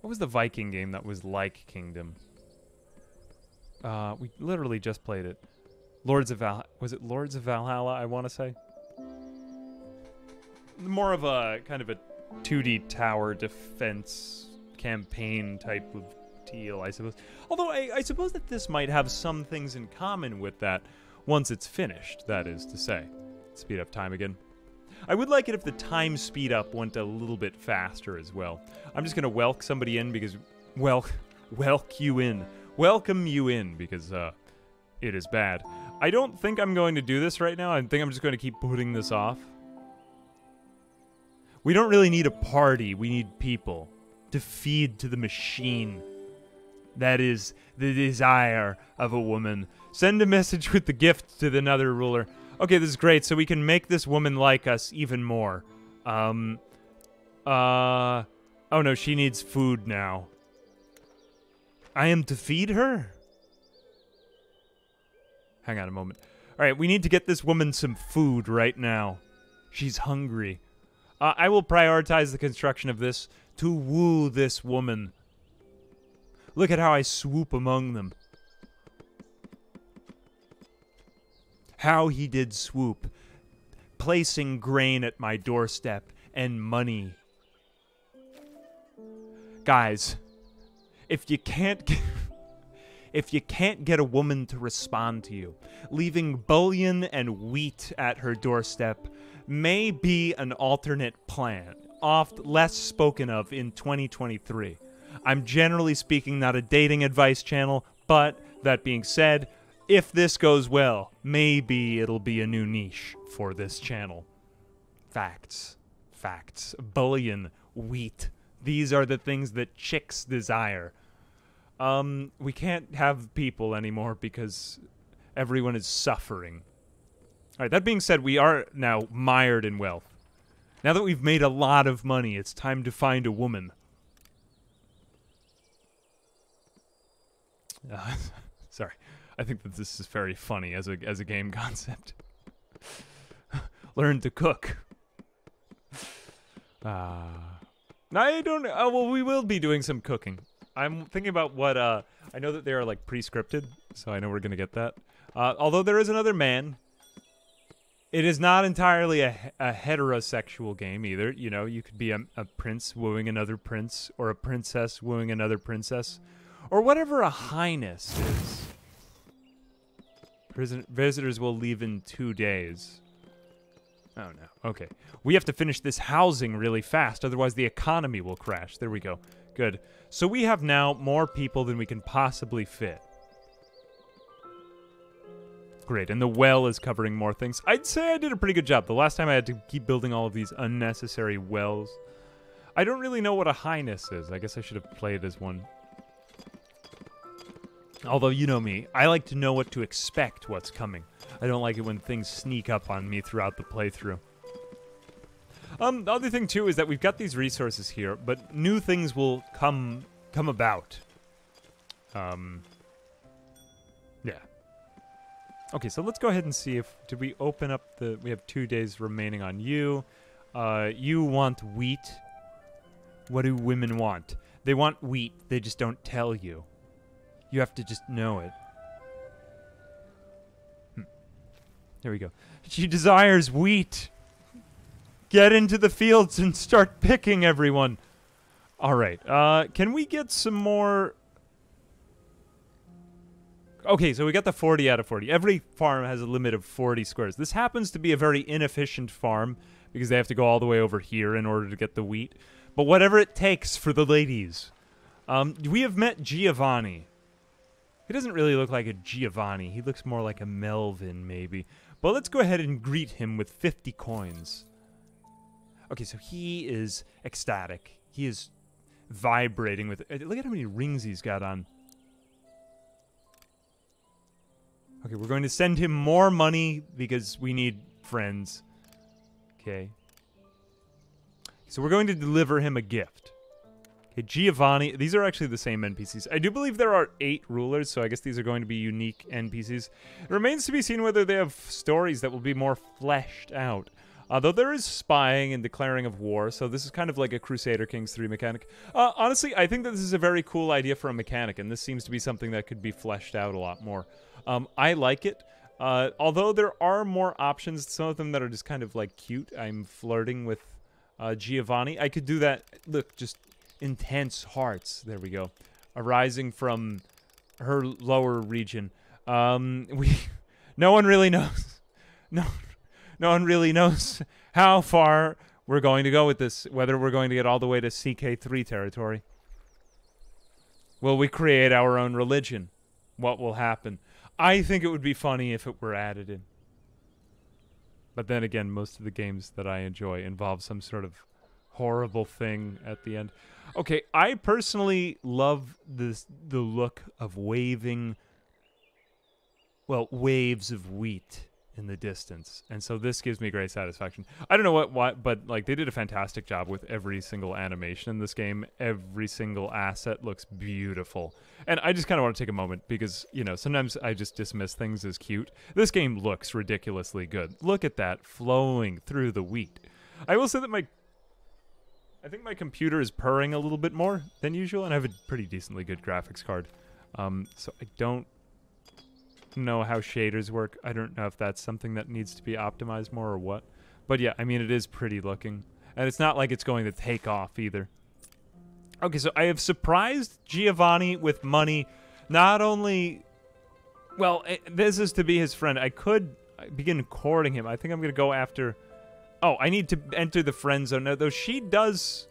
What was the Viking game that was like Kingdom? Uh, we literally just played it. Lords of Val- was it Lords of Valhalla, I want to say? More of a, kind of a two D tower defense campaign type of deal, I suppose. Although I, I suppose that this might have some things in common with that once it's finished, that is to say. Speed up time again. I would like it if the time speed up went a little bit faster as well. I'm just going to welk somebody in because, well, welk you in. Welcome you in because uh, it is bad. I don't think I'm going to do this right now. I think I'm just going to keep putting this off. We don't really need a party. We need people to feed to the machine. That is the desire of a woman. Send a message with the gift to the another ruler. Okay, this is great. So we can make this woman like us even more. Um, uh, oh no, she needs food now. I am to feed her? Hang on a moment. All right, we need to get this woman some food right now. She's hungry. Uh, I will prioritize the construction of this to woo this woman. Look at how I swoop among them. How he did swoop. Placing grain at my doorstep and money. Guys... If you can't get, if you can't get a woman to respond to you, leaving bullion and wheat at her doorstep may be an alternate plan, oft less spoken of in twenty twenty-three. I'm generally speaking not a dating advice channel, but that being said, if this goes well, maybe it'll be a new niche for this channel. Facts. Facts. Bullion. Wheat. These are the things that chicks desire. Um, we can't have people anymore because everyone is suffering. All right, that being said, we are now mired in wealth. Now that we've made a lot of money, it's time to find a woman. Uh, sorry, I think that this is very funny as a, as a game concept. Learn to cook. Ah... Uh... I don't know. Oh, well, we will be doing some cooking. I'm thinking about what, uh... I know that they are, like, pre-scripted, so I know we're gonna get that. Uh, although there is another man. It is not entirely a, a heterosexual game, either. You know, you could be a, a prince wooing another prince, or a princess wooing another princess, or whatever a highness is. Prison visitors will leave in two days. Oh, no. Okay. We have to finish this housing really fast, otherwise the economy will crash. There we go. Good. So we have now more people than we can possibly fit. Great, and the well is covering more things. I'd say I did a pretty good job. The last time I had to keep building all of these unnecessary wells. I don't really know what a highness is. I guess I should have played as one. Although, you know me, I like to know what to expect, what's coming. I don't like it when things sneak up on me throughout the playthrough. Um, the other thing, too, is that we've got these resources here, but new things will come come about. Um, yeah. Okay, so let's go ahead and see if... Did we open up the... We have two days remaining on you. Uh, you want wheat. What do women want? They want wheat. They just don't tell you. You have to just know it. Hm. There we go. She desires wheat. Get into the fields and start picking, everyone. All right. Uh, can we get some more? Okay, so we got the forty out of forty. Every farm has a limit of forty squares. This happens to be a very inefficient farm because they have to go all the way over here in order to get the wheat. But whatever it takes for the ladies. Um, we have met Giovanni. He doesn't really look like a Giovanni. He looks more like a Melvin, maybe. But let's go ahead and greet him with fifty coins. Okay, so he is ecstatic. He is vibrating with... Look at how many rings he's got on. Okay, we're going to send him more money because we need friends. Okay. So we're going to deliver him a gift. Giovanni, these are actually the same N P Cs. I do believe there are eight rulers, so I guess these are going to be unique N P Cs. It remains to be seen whether they have stories that will be more fleshed out. Although there is spying and declaring of war, so this is kind of like a Crusader Kings three mechanic. Uh, honestly, I think that this is a very cool idea for a mechanic, and this seems to be something that could be fleshed out a lot more. Um, I like it. Uh, although there are more options, some of them that are just kind of like cute. I'm flirting with uh, Giovanni. I could do that. Look, just... Intense hearts. There we go. Arising from her lower region. Um, we, no one really knows. No, no one really knows how far we're going to go with this. Whether we're going to get all the way to C K three territory. Will we create our own religion? What will happen? I think it would be funny if it were added in. But then again, most of the games that I enjoy involve some sort of horrible thing at the end. Okay, I personally love this the look of waving, well, waves of wheat in the distance. And so this gives me great satisfaction. I don't know what, what, but like they did a fantastic job with every single animation in this game. Every single asset looks beautiful. And I just kind of want to take a moment because, you know, sometimes I just dismiss things as cute. This game looks ridiculously good. Look at that flowing through the wheat. I will say that my I think my computer is purring a little bit more than usual, and I have a pretty decently good graphics card. Um, so I don't know how shaders work. I don't know if that's something that needs to be optimized more or what. But yeah, I mean, it is pretty looking. And it's not like it's going to take off either. Okay, so I have surprised Giovanni with money. Not only... Well, it, this is to be his friend. I could begin courting him. I think I'm going to go after... Oh, I need to enter the friend zone now, though she does...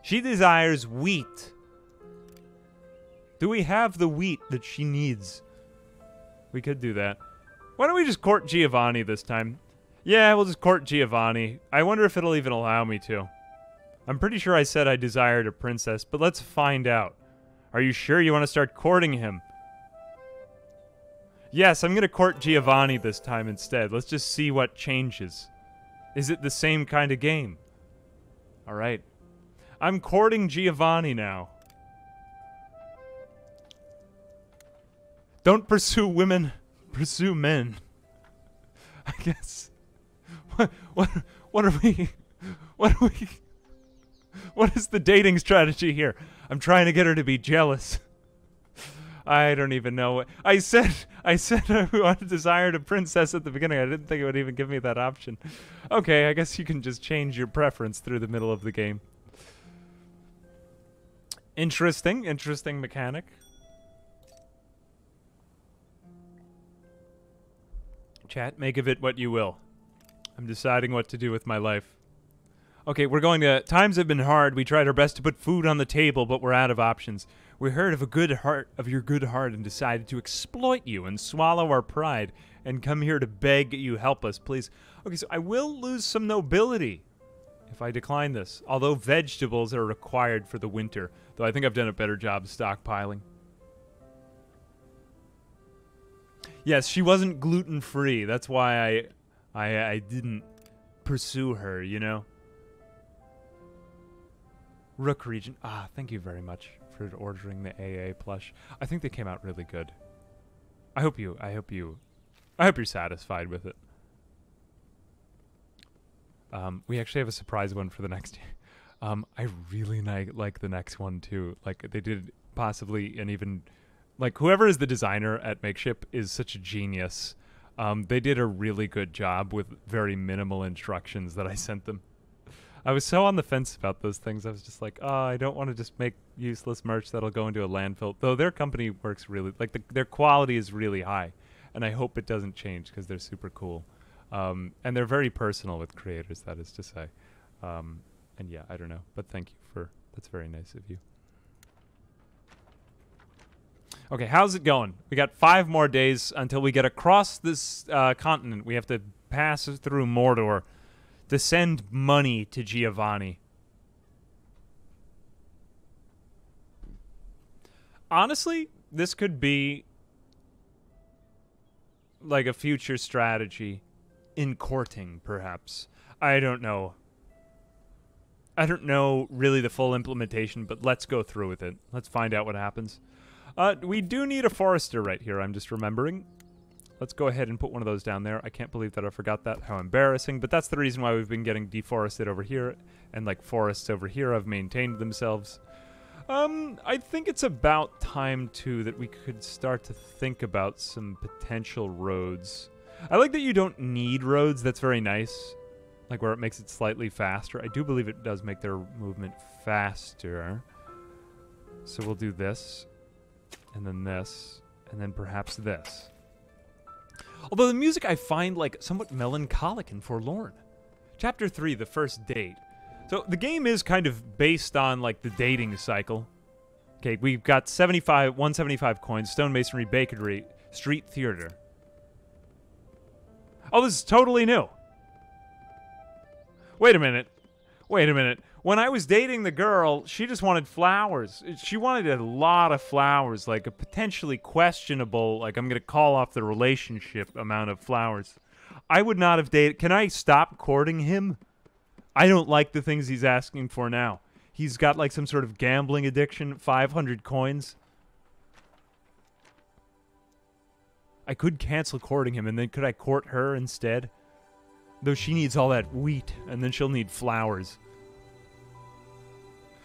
She desires wheat. Do we have the wheat that she needs? We could do that. Why don't we just court Giovanni this time? Yeah, we'll just court Giovanni. I wonder if it'll even allow me to. I'm pretty sure I said I desired a princess, but let's find out. Are you sure you want to start courting him? Yes, I'm going to court Giovanni this time instead. Let's just see what changes. Is it the same kind of game? All right. I'm courting Giovanni now. Don't pursue women. Pursue men. I guess. What, what, what are we... What are we... What is the dating strategy here? I'm trying to get her to be jealous. I don't even know what I said. I said I desired a princess at the beginning. I didn't think it would even give me that option. Okay, I guess you can just change your preference through the middle of the game. Interesting, interesting mechanic. Chat, make of it what you will. I'm deciding what to do with my life. Okay, we're going to... Times have been hard. We tried our best to put food on the table, but we're out of options. We heard of a good heart, of your good heart, and decided to exploit you and swallow our pride and come here to beg you help us, please. Okay, so I will lose some nobility if I decline this, although vegetables are required for the winter, though I think I've done a better job of stockpiling. Yes, she wasn't gluten-free. That's why I, I, I didn't pursue her, you know? Rook region. Ah, thank you very much for ordering the A A plush. I think they came out really good. I hope you, I hope you, I hope you're satisfied with it. Um, we actually have a surprise one for the next year. Um, I really like, like the next one too. Like they did possibly an even... Like whoever is the designer at Makeship is such a genius. Um, they did a really good job with very minimal instructions that I sent them. I was so on the fence about those things. I was just like, oh, I don't want to just make useless merch that'll go into a landfill. Though their company works really... Like the, their quality is really high. And I hope it doesn't change because they're super cool. Um, and they're very personal with creators, that is to say. Um, and yeah, I don't know. But thank you for... That's very nice of you. Okay, how's it going? We got five more days until we get across this uh, continent. We have to pass through Mordor to send money to Giovanni. Honestly, this could be like a future strategy in courting, perhaps. I don't know. I don't know really the full implementation, but let's go through with it. Let's find out what happens. Uh, we do need a forester right here, I'm just remembering. Let's go ahead and put one of those down there. I can't believe that I forgot that. How embarrassing. But that's the reason why we've been getting deforested over here. And, like, forests over here have maintained themselves. Um, I think it's about time, too, that we could start to think about some potential roads. I like that you don't need roads. That's very nice. Like, where it makes it slightly faster. I do believe it does make their movement faster. So we'll do this. And then this, and then perhaps this. Although the music I find, like, somewhat melancholic and forlorn. Chapter three, the first date. So the game is kind of based on, like, the dating cycle. Okay, we've got seventy-five, one seventy-five coins, stonemasonry, bakery, street theater. Oh, this is totally new. Wait a minute. Wait a minute. When I was dating the girl, she just wanted flowers. She wanted a lot of flowers, like a potentially questionable, like I'm going to call off the relationship amount of flowers. I would not have dated. Can I stop courting him? I don't like the things he's asking for now. He's got like some sort of gambling addiction, five hundred coins. I could cancel courting him, and then could I court her instead? Though she needs all that wheat, and then she'll need flowers.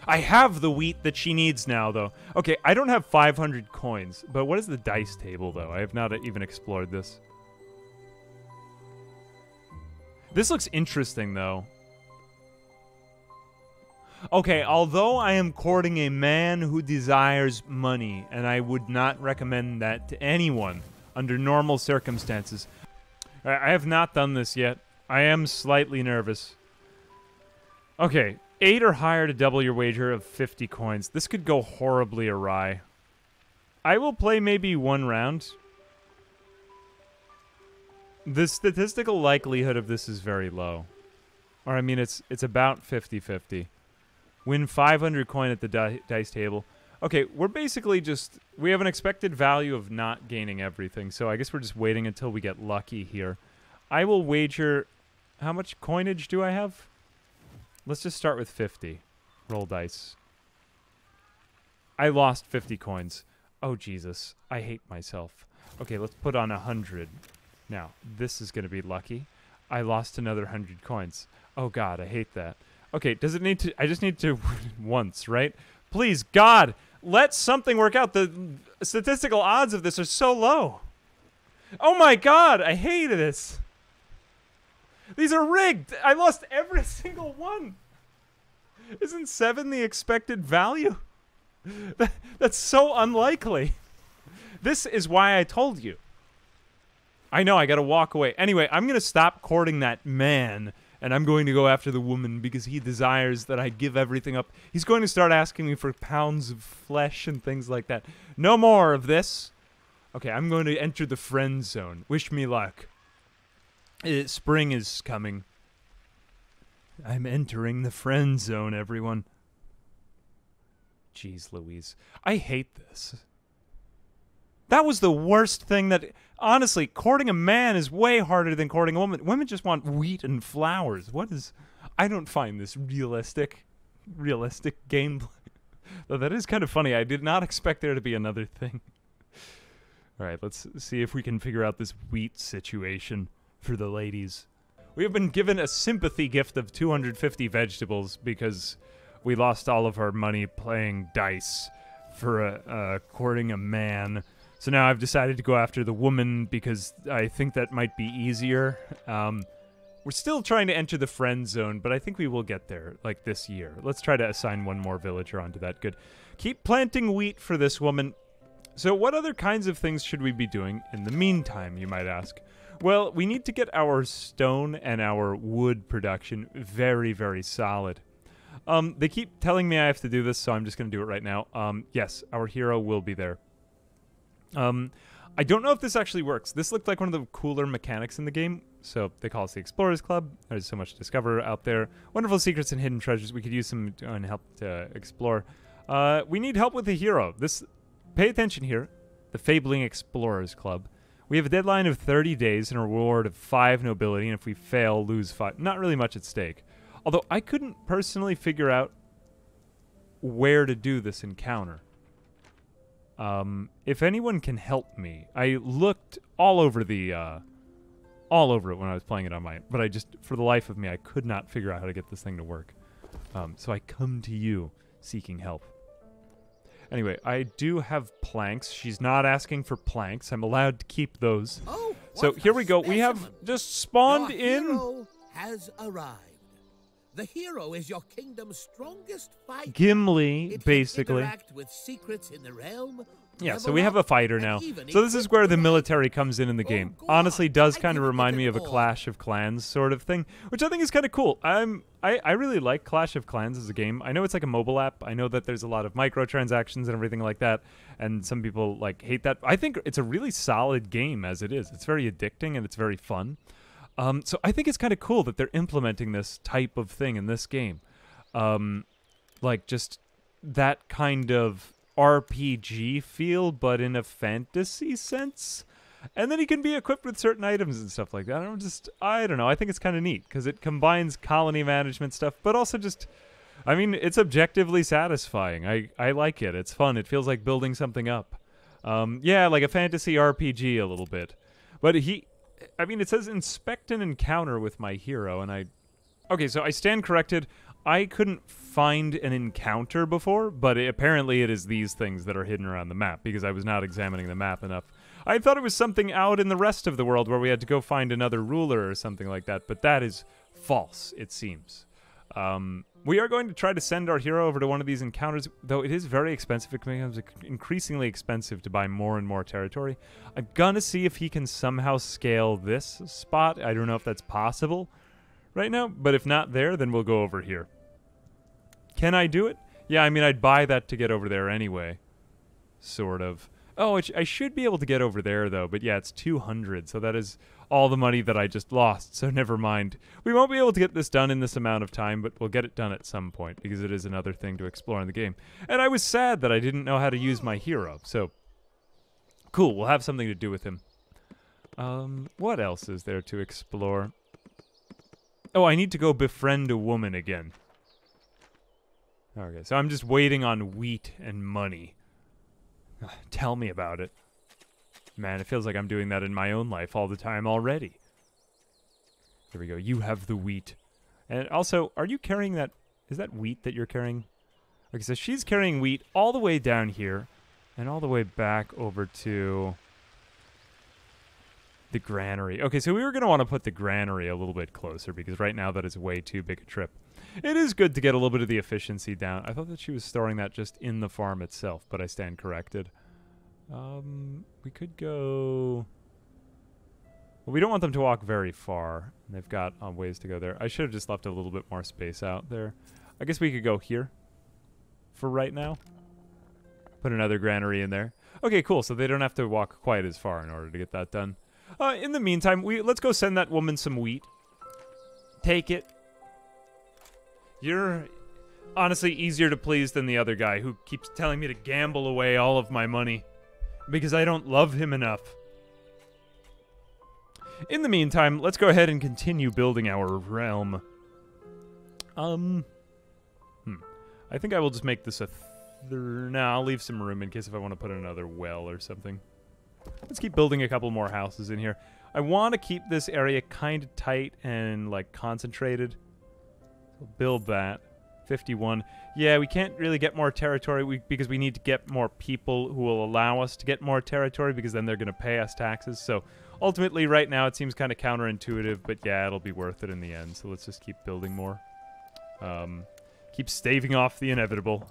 I have the wheat that she needs now, though. Okay, I don't have five hundred coins, but what is the dice table, though? I have not even explored this. This looks interesting, though. Okay, although I am courting a man who desires money, and I would not recommend that to anyone under normal circumstances. I have not done this yet. I am slightly nervous. Okay. Eight or higher to double your wager of fifty coins. This could go horribly awry. I will play maybe one round. The statistical likelihood of this is very low. Or, I mean, it's it's about fifty fifty. Win five hundred coin at the di dice table. Okay, we're basically just... We have an expected value of not gaining everything, so I guess we're just waiting until we get lucky here. I will wager... How much coinage do I have? Let's just start with fifty. Roll dice. I lost fifty coins. Oh, Jesus. I hate myself. Okay, let's put on one hundred. Now, this is going to be lucky. I lost another one hundred coins. Oh, God, I hate that. Okay, does it need to... I just need to win once, right? Please, God, let something work out. The statistical odds of this are so low. Oh, my God, I hate this. These are rigged! I lost every single one! Isn't seven the expected value? That, that's so unlikely. This is why I told you. I know, I gotta walk away. Anyway, I'm gonna stop courting that man and I'm going to go after the woman because he desires that I give everything up. He's going to start asking me for pounds of flesh and things like that. No more of this. Okay, I'm going to enter the friend zone. Wish me luck. It, spring is coming. I'm entering the friend zone, everyone. Jeez Louise. I hate this. That was the worst thing that... Honestly, courting a man is way harder than courting a woman. Women just want wheat and flowers. What is... I don't find this realistic. Realistic gameplay. Though that is kind of funny. I did not expect there to be another thing. Alright, let's see if we can figure out this wheat situation for the ladies. We have been given a sympathy gift of two hundred fifty vegetables because we lost all of our money playing dice for uh, uh, courting a man. So now I've decided to go after the woman because I think that might be easier. Um, we're still trying to enter the friend zone, but I think we will get there, like, this year. Let's try to assign one more villager onto that. Good. Keep planting wheat for this woman. So what other kinds of things should we be doing in the meantime, you might ask? Well, we need to get our stone and our wood production very, very solid. Um, they keep telling me I have to do this, so I'm just going to do it right now. Um, yes, our hero will be there. Um, I don't know if this actually works. This looked like one of the cooler mechanics in the game. So they call us the Explorers Club. There's so much to discover out there. Wonderful secrets and hidden treasures. We could use some uh, help to explore. Uh, we need help with the hero. This... Pay attention here. The Fabling Explorers Club. We have a deadline of thirty days and a reward of five nobility, and if we fail, lose five. Not really much at stake. Although I couldn't personally figure out where to do this encounter. Um, if anyone can help me. I looked all over the, uh, all over it when I was playing it on my, but I just, for the life of me, I could not figure out how to get this thing to work. Um, so I come to you seeking help. Anyway, I do have planks. She's not asking for planks. I'm allowed to keep those. Oh, so here we go. Specimen. We have just spawned your in. Hero has arrived. The hero is your kingdom's strongest fighter. Gimli, it basically. With secrets in the realm, yeah, so we have a fighter now. So this is where the military comes in in the game. Oh, honestly, does kind of remind me of a Clash of Clans sort of thing, which I think is kind of cool. I'm I, I really like Clash of Clans as a game. I know it's like a mobile app. I know that there's a lot of microtransactions and everything like that, and some people like hate that. I think it's a really solid game as it is. It's very addicting and it's very fun. Um, so I think it's kind of cool that they're implementing this type of thing in this game. Um, like just that kind of R P G feel, but in a fantasy sense. And then he can be equipped with certain items and stuff like that. I'm just, I don't know. I think it's kind of neat because it combines colony management stuff, but also just, I mean, it's objectively satisfying. I, I like it. It's fun. It feels like building something up. Um, yeah, like a fantasy R P G a little bit. But he, I mean, it says inspect an encounter with my hero, and I, okay, so I stand corrected. I couldn't find an encounter before, but it, apparently it is these things that are hidden around the map because I was not examining the map enough. I thought it was something out in the rest of the world where we had to go find another ruler or something like that, but that is false, it seems. Um, we are going to try to send our hero over to one of these encounters, though it is very expensive. It becomes increasingly expensive to buy more and more territory. I'm gonna see if he can somehow scale this spot. I don't know if that's possible right now, but if not there, then we'll go over here. Can I do it? Yeah, I mean, I'd buy that to get over there anyway. Sort of. Oh, it sh I should be able to get over there, though. But yeah, it's two hundred, so that is all the money that I just lost, so never mind. We won't be able to get this done in this amount of time, but we'll get it done at some point, because it is another thing to explore in the game. And I was sad that I didn't know how to use my hero, so... Cool, we'll have something to do with him. Um, what else is there to explore? Oh, I need to go befriend a woman again. Okay, so I'm just waiting on wheat and money. Tell me about it. Man, it feels like I'm doing that in my own life all the time already. Here we go. You have the wheat. And also, are you carrying that... Is that wheat that you're carrying? Okay, so she's carrying wheat all the way down here and all the way back over to the granary. Okay, so we were going to want to put the granary a little bit closer because right now that is way too big a trip. It is good to get a little bit of the efficiency down. I thought that she was storing that just in the farm itself, but I stand corrected. Um, we could go... Well, we don't want them to walk very far. They've got um, ways to go there. I should have just left a little bit more space out there. I guess we could go here for right now. Put another granary in there. Okay, cool. So they don't have to walk quite as far in order to get that done. Uh, in the meantime, we let's go send that woman some wheat. Take it. You're honestly easier to please than the other guy who keeps telling me to gamble away all of my money because I don't love him enough. In the meantime, let's go ahead and continue building our realm. Um, hmm. I think I will just make this a... Th no, I'll leave some room in case if I want to put another well or something. Let's keep building a couple more houses in here. I want to keep this area kind of tight and, like, concentrated. We'll build that. fifty-one. Yeah, we can't really get more territory we, because we need to get more people who will allow us to get more territory because then they're going to pay us taxes. So, ultimately, right now, it seems kind of counterintuitive, but yeah, it'll be worth it in the end. So, let's just keep building more. Um, keep staving off the inevitable.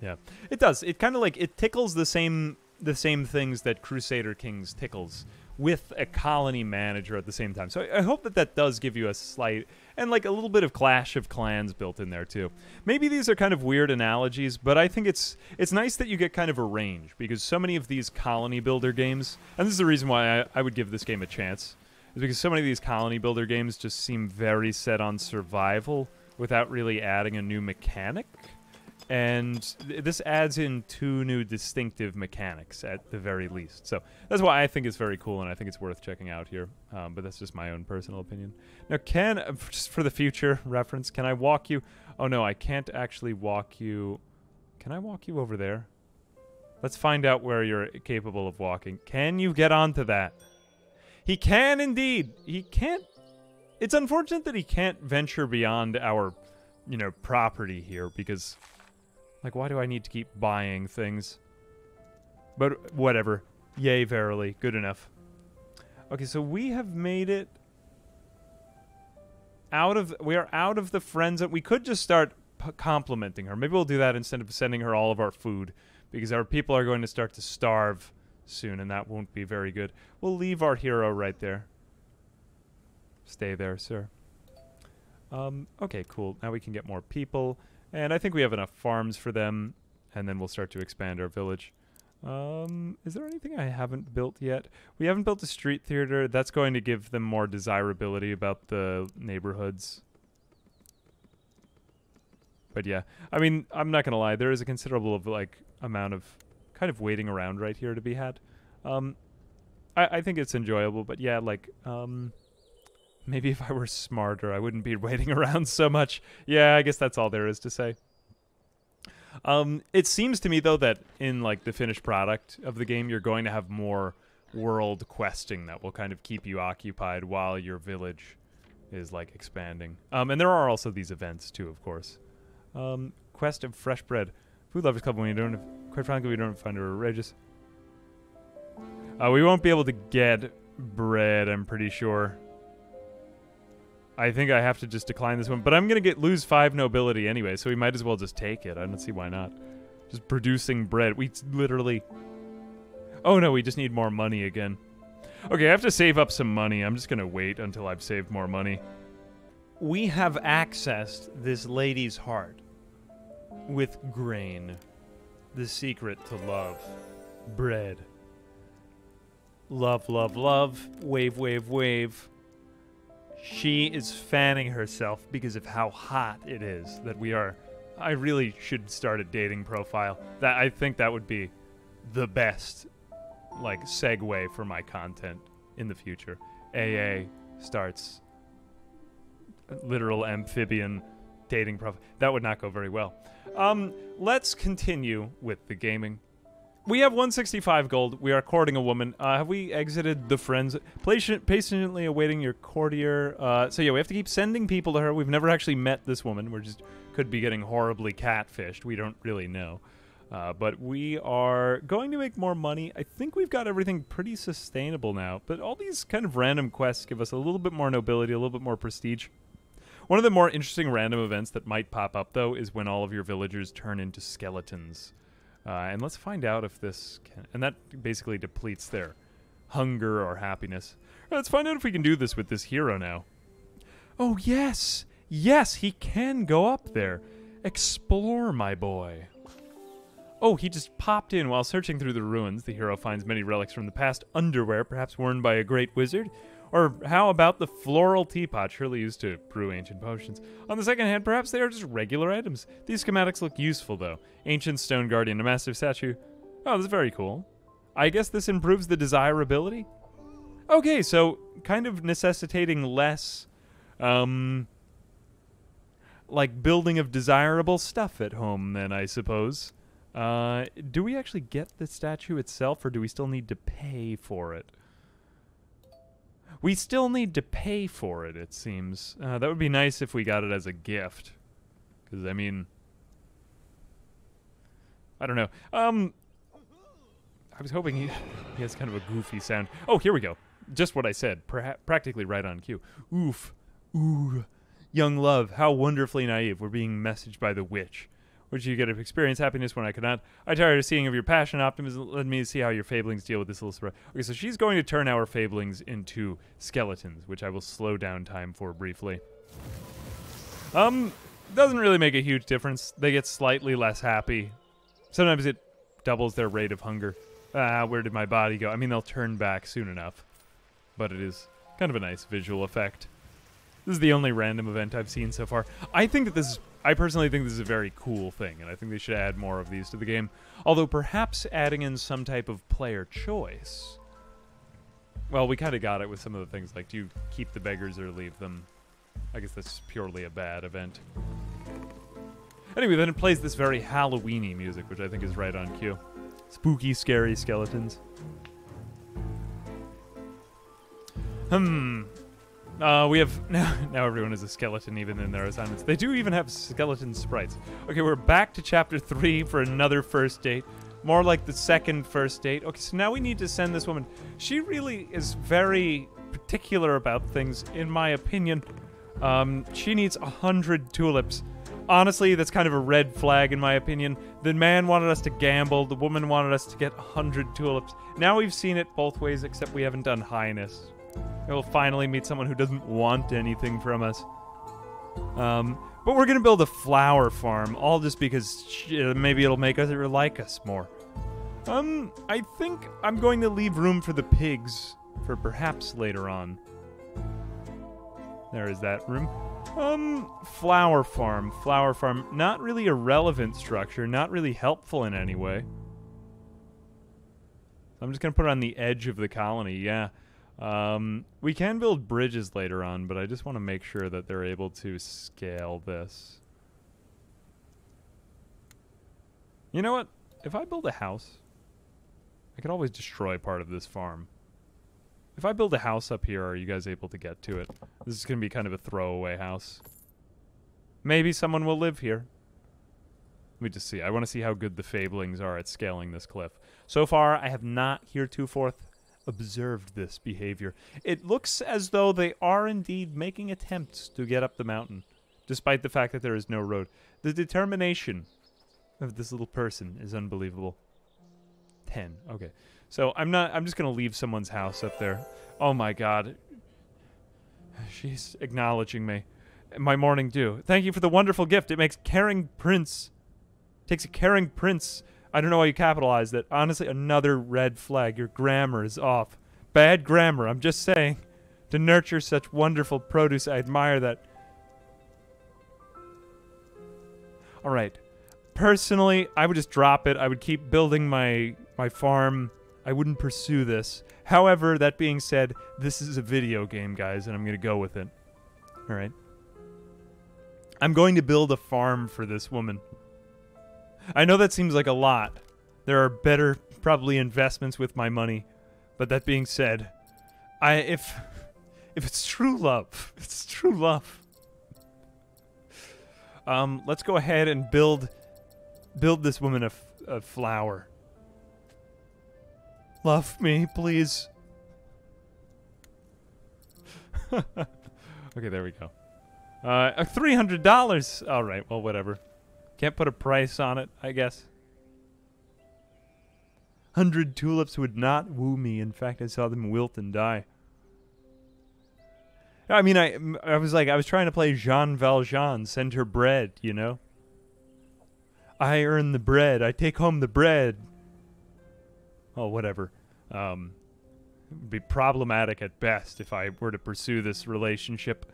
Yeah, it does. It kind of like it tickles the same the same things that Crusader Kings tickles with a colony manager at the same time. So I, I hope that that does give you a slight and like a little bit of Clash of Clans built in there too. Maybe these are kind of weird analogies, but I think it's it's nice that you get kind of a range because so many of these colony builder games, and this is the reason why I, I would give this game a chance, is because so many of these colony builder games just seem very set on survival without really adding a new mechanic. And th this adds in two new distinctive mechanics at the very least. So that's why I think it's very cool and I think it's worth checking out here. Um, but that's just my own personal opinion. Now, can, uh, just for the future reference, can I walk you? Oh no, I can't actually walk you. Can I walk you over there? Let's find out where you're capable of walking. Can you get onto that? He can indeed. He can't. It's unfortunate that he can't venture beyond our, you know, property here because... Like, why do I need to keep buying things? But whatever. Yay, verily. Good enough. Okay, so we have made it out of... We are out of the friends... We could just start p complimenting her. Maybe we'll do that instead of sending her all of our food. Because our people are going to start to starve soon, and that won't be very good. We'll leave our hero right there. Stay there, sir. Um, okay, cool. Now we can get more people. And I think we have enough farms for them, and then we'll start to expand our village. Um, is there anything I haven't built yet? We haven't built a street theater. That's going to give them more desirability about the neighborhoods. But yeah, I mean, I'm not going to lie. There is a considerable like amount of kind of waiting around right here to be had. Um, I, I think it's enjoyable, but yeah, like... Um, Maybe if I were smarter, I wouldn't be waiting around so much. Yeah, I guess that's all there is to say. Um, it seems to me, though, that in like the finished product of the game, you're going to have more world questing that will kind of keep you occupied while your village is like expanding. Um, and there are also these events, too, of course. Um, quest of Fresh Bread. Food Lovers Club, when you don't have, quite frankly, we don't find it outrageous. Uh, we won't be able to get bread, I'm pretty sure. I think I have to just decline this one, but I'm going to get lose five nobility anyway, so we might as well just take it. I don't see why not. Just producing bread. We literally... Oh, no, we just need more money again. Okay, I have to save up some money. I'm just going to wait until I've saved more money. We have accessed this lady's heart with grain. The secret to love. Bread. Love, love, love. Wave, wave, wave. She is fanning herself because of how hot it is that we are. I really should start a dating profile. That I think that would be the best, like, segue for my content in the future. A A starts literal amphibian dating profile. That would not go very well. Um, let's continue with the gaming. We have one sixty-five gold. We are courting a woman. Uh, have we exited the friends? Patient, patiently awaiting your courtier. Uh, so yeah, we have to keep sending people to her. We've never actually met this woman. We're just could be getting horribly catfished. We don't really know. Uh, but we are going to make more money. I think we've got everything pretty sustainable now. But all these kind of random quests give us a little bit more nobility, a little bit more prestige. One of the more interesting random events that might pop up, though, is when all of your villagers turn into skeletons. Uh, and let's find out if this can... And that basically depletes their hunger or happiness. Let's find out if we can do this with this hero now. Oh, yes! Yes, he can go up there. Explore, my boy. Oh, he just popped in. While searching through the ruins, the hero finds many relics from the past. Underwear, perhaps worn by a great wizard. Or how about the floral teapot, surely used to brew ancient potions? On the second hand, perhaps they are just regular items. These schematics look useful, though. Ancient stone guardian, a massive statue. Oh, this is very cool. I guess this improves the desirability? Okay, so kind of necessitating less, um, like building of desirable stuff at home, then, I suppose. Uh, do we actually get the statue itself, or do we still need to pay for it? We still need to pay for it, it seems. Uh, that would be nice if we got it as a gift. Because, I mean... I don't know. Um, I was hoping he, he has kind of a goofy sound. Oh, here we go. Just what I said. Pra practically right on cue. Oof. Ooh. Young love. How wonderfully naive. We're being messaged by the witch. Would you get to experience happiness when I could not? I tired of seeing of your passion and optimism. Let me see how your fablings deal with this little surprise. Okay, so she's going to turn our fablings into skeletons, which I will slow down time for briefly. Um, doesn't really make a huge difference. They get slightly less happy. Sometimes it doubles their rate of hunger. Ah, where did my body go? I mean, they'll turn back soon enough. But it is kind of a nice visual effect. This is the only random event I've seen so far. I think that this is... I personally think this is a very cool thing, and I think they should add more of these to the game. Although perhaps adding in some type of player choice. Well, we kind of got it with some of the things, like do you keep the beggars or leave them? I guess that's purely a bad event. Anyway, then it plays this very Halloween-y music, which I think is right on cue. Spooky, scary skeletons. Hmm... Uh, we have... Now, now everyone is a skeleton, even in their assignments. They do even have skeleton sprites. Okay, we're back to chapter three for another first date. More like the second first date. Okay, so now we need to send this woman... She really is very particular about things, in my opinion. Um, she needs a hundred tulips. Honestly, that's kind of a red flag, in my opinion. The man wanted us to gamble. The woman wanted us to get a hundred tulips. Now we've seen it both ways, except we haven't done highness. We'll finally meet someone who doesn't want anything from us. Um, but we're going to build a flower farm, all just because she, maybe it'll make us or like us more. Um, I think I'm going to leave room for the pigs for perhaps later on. There is that room. Um, flower farm, flower farm. Not really a relevant structure, not really helpful in any way. I'm just going to put it on the edge of the colony, yeah. Um, we can build bridges later on, but I just want to make sure that they're able to scale this. You know what? If I build a house, I could always destroy part of this farm. If I build a house up here, are you guys able to get to it? This is going to be kind of a throwaway house. Maybe someone will live here. Let me just see. I want to see how good the Fablings are at scaling this cliff. So far, I have not heretofore observed this behavior. It looks as though they are indeed making attempts to get up the mountain, despite the fact that there is no road. The determination of this little person is unbelievable. Ten. Okay. So I'm not I'm just gonna leave someone's house up there. Oh my god. She's acknowledging me. My morning dew. Thank you for the wonderful gift. It makes caring prince takes a caring prince. I don't know why you capitalized that. Honestly, another red flag. Your grammar is off. Bad grammar, I'm just saying. To nurture such wonderful produce, I admire that. All right. Personally, I would just drop it. I would keep building my, my farm. I wouldn't pursue this. However, that being said, this is a video game, guys, and I'm going to go with it. All right. I'm going to build a farm for this woman. I know that seems like a lot. There are better, probably, investments with my money. But that being said, I if if it's true love, it's true love. Um, let's go ahead and build build this woman a, a flower. Love me, please. Okay, there we go. Uh, three hundred dollars. All right. Well, whatever. Can't put a price on it, I guess. Hundred tulips would not woo me. In fact, I saw them wilt and die. I mean, I, I was like, I was trying to play Jean Valjean, send her bread, you know? I earn the bread. I take home the bread. Oh, whatever. Um, it would be problematic at best if I were to pursue this relationship.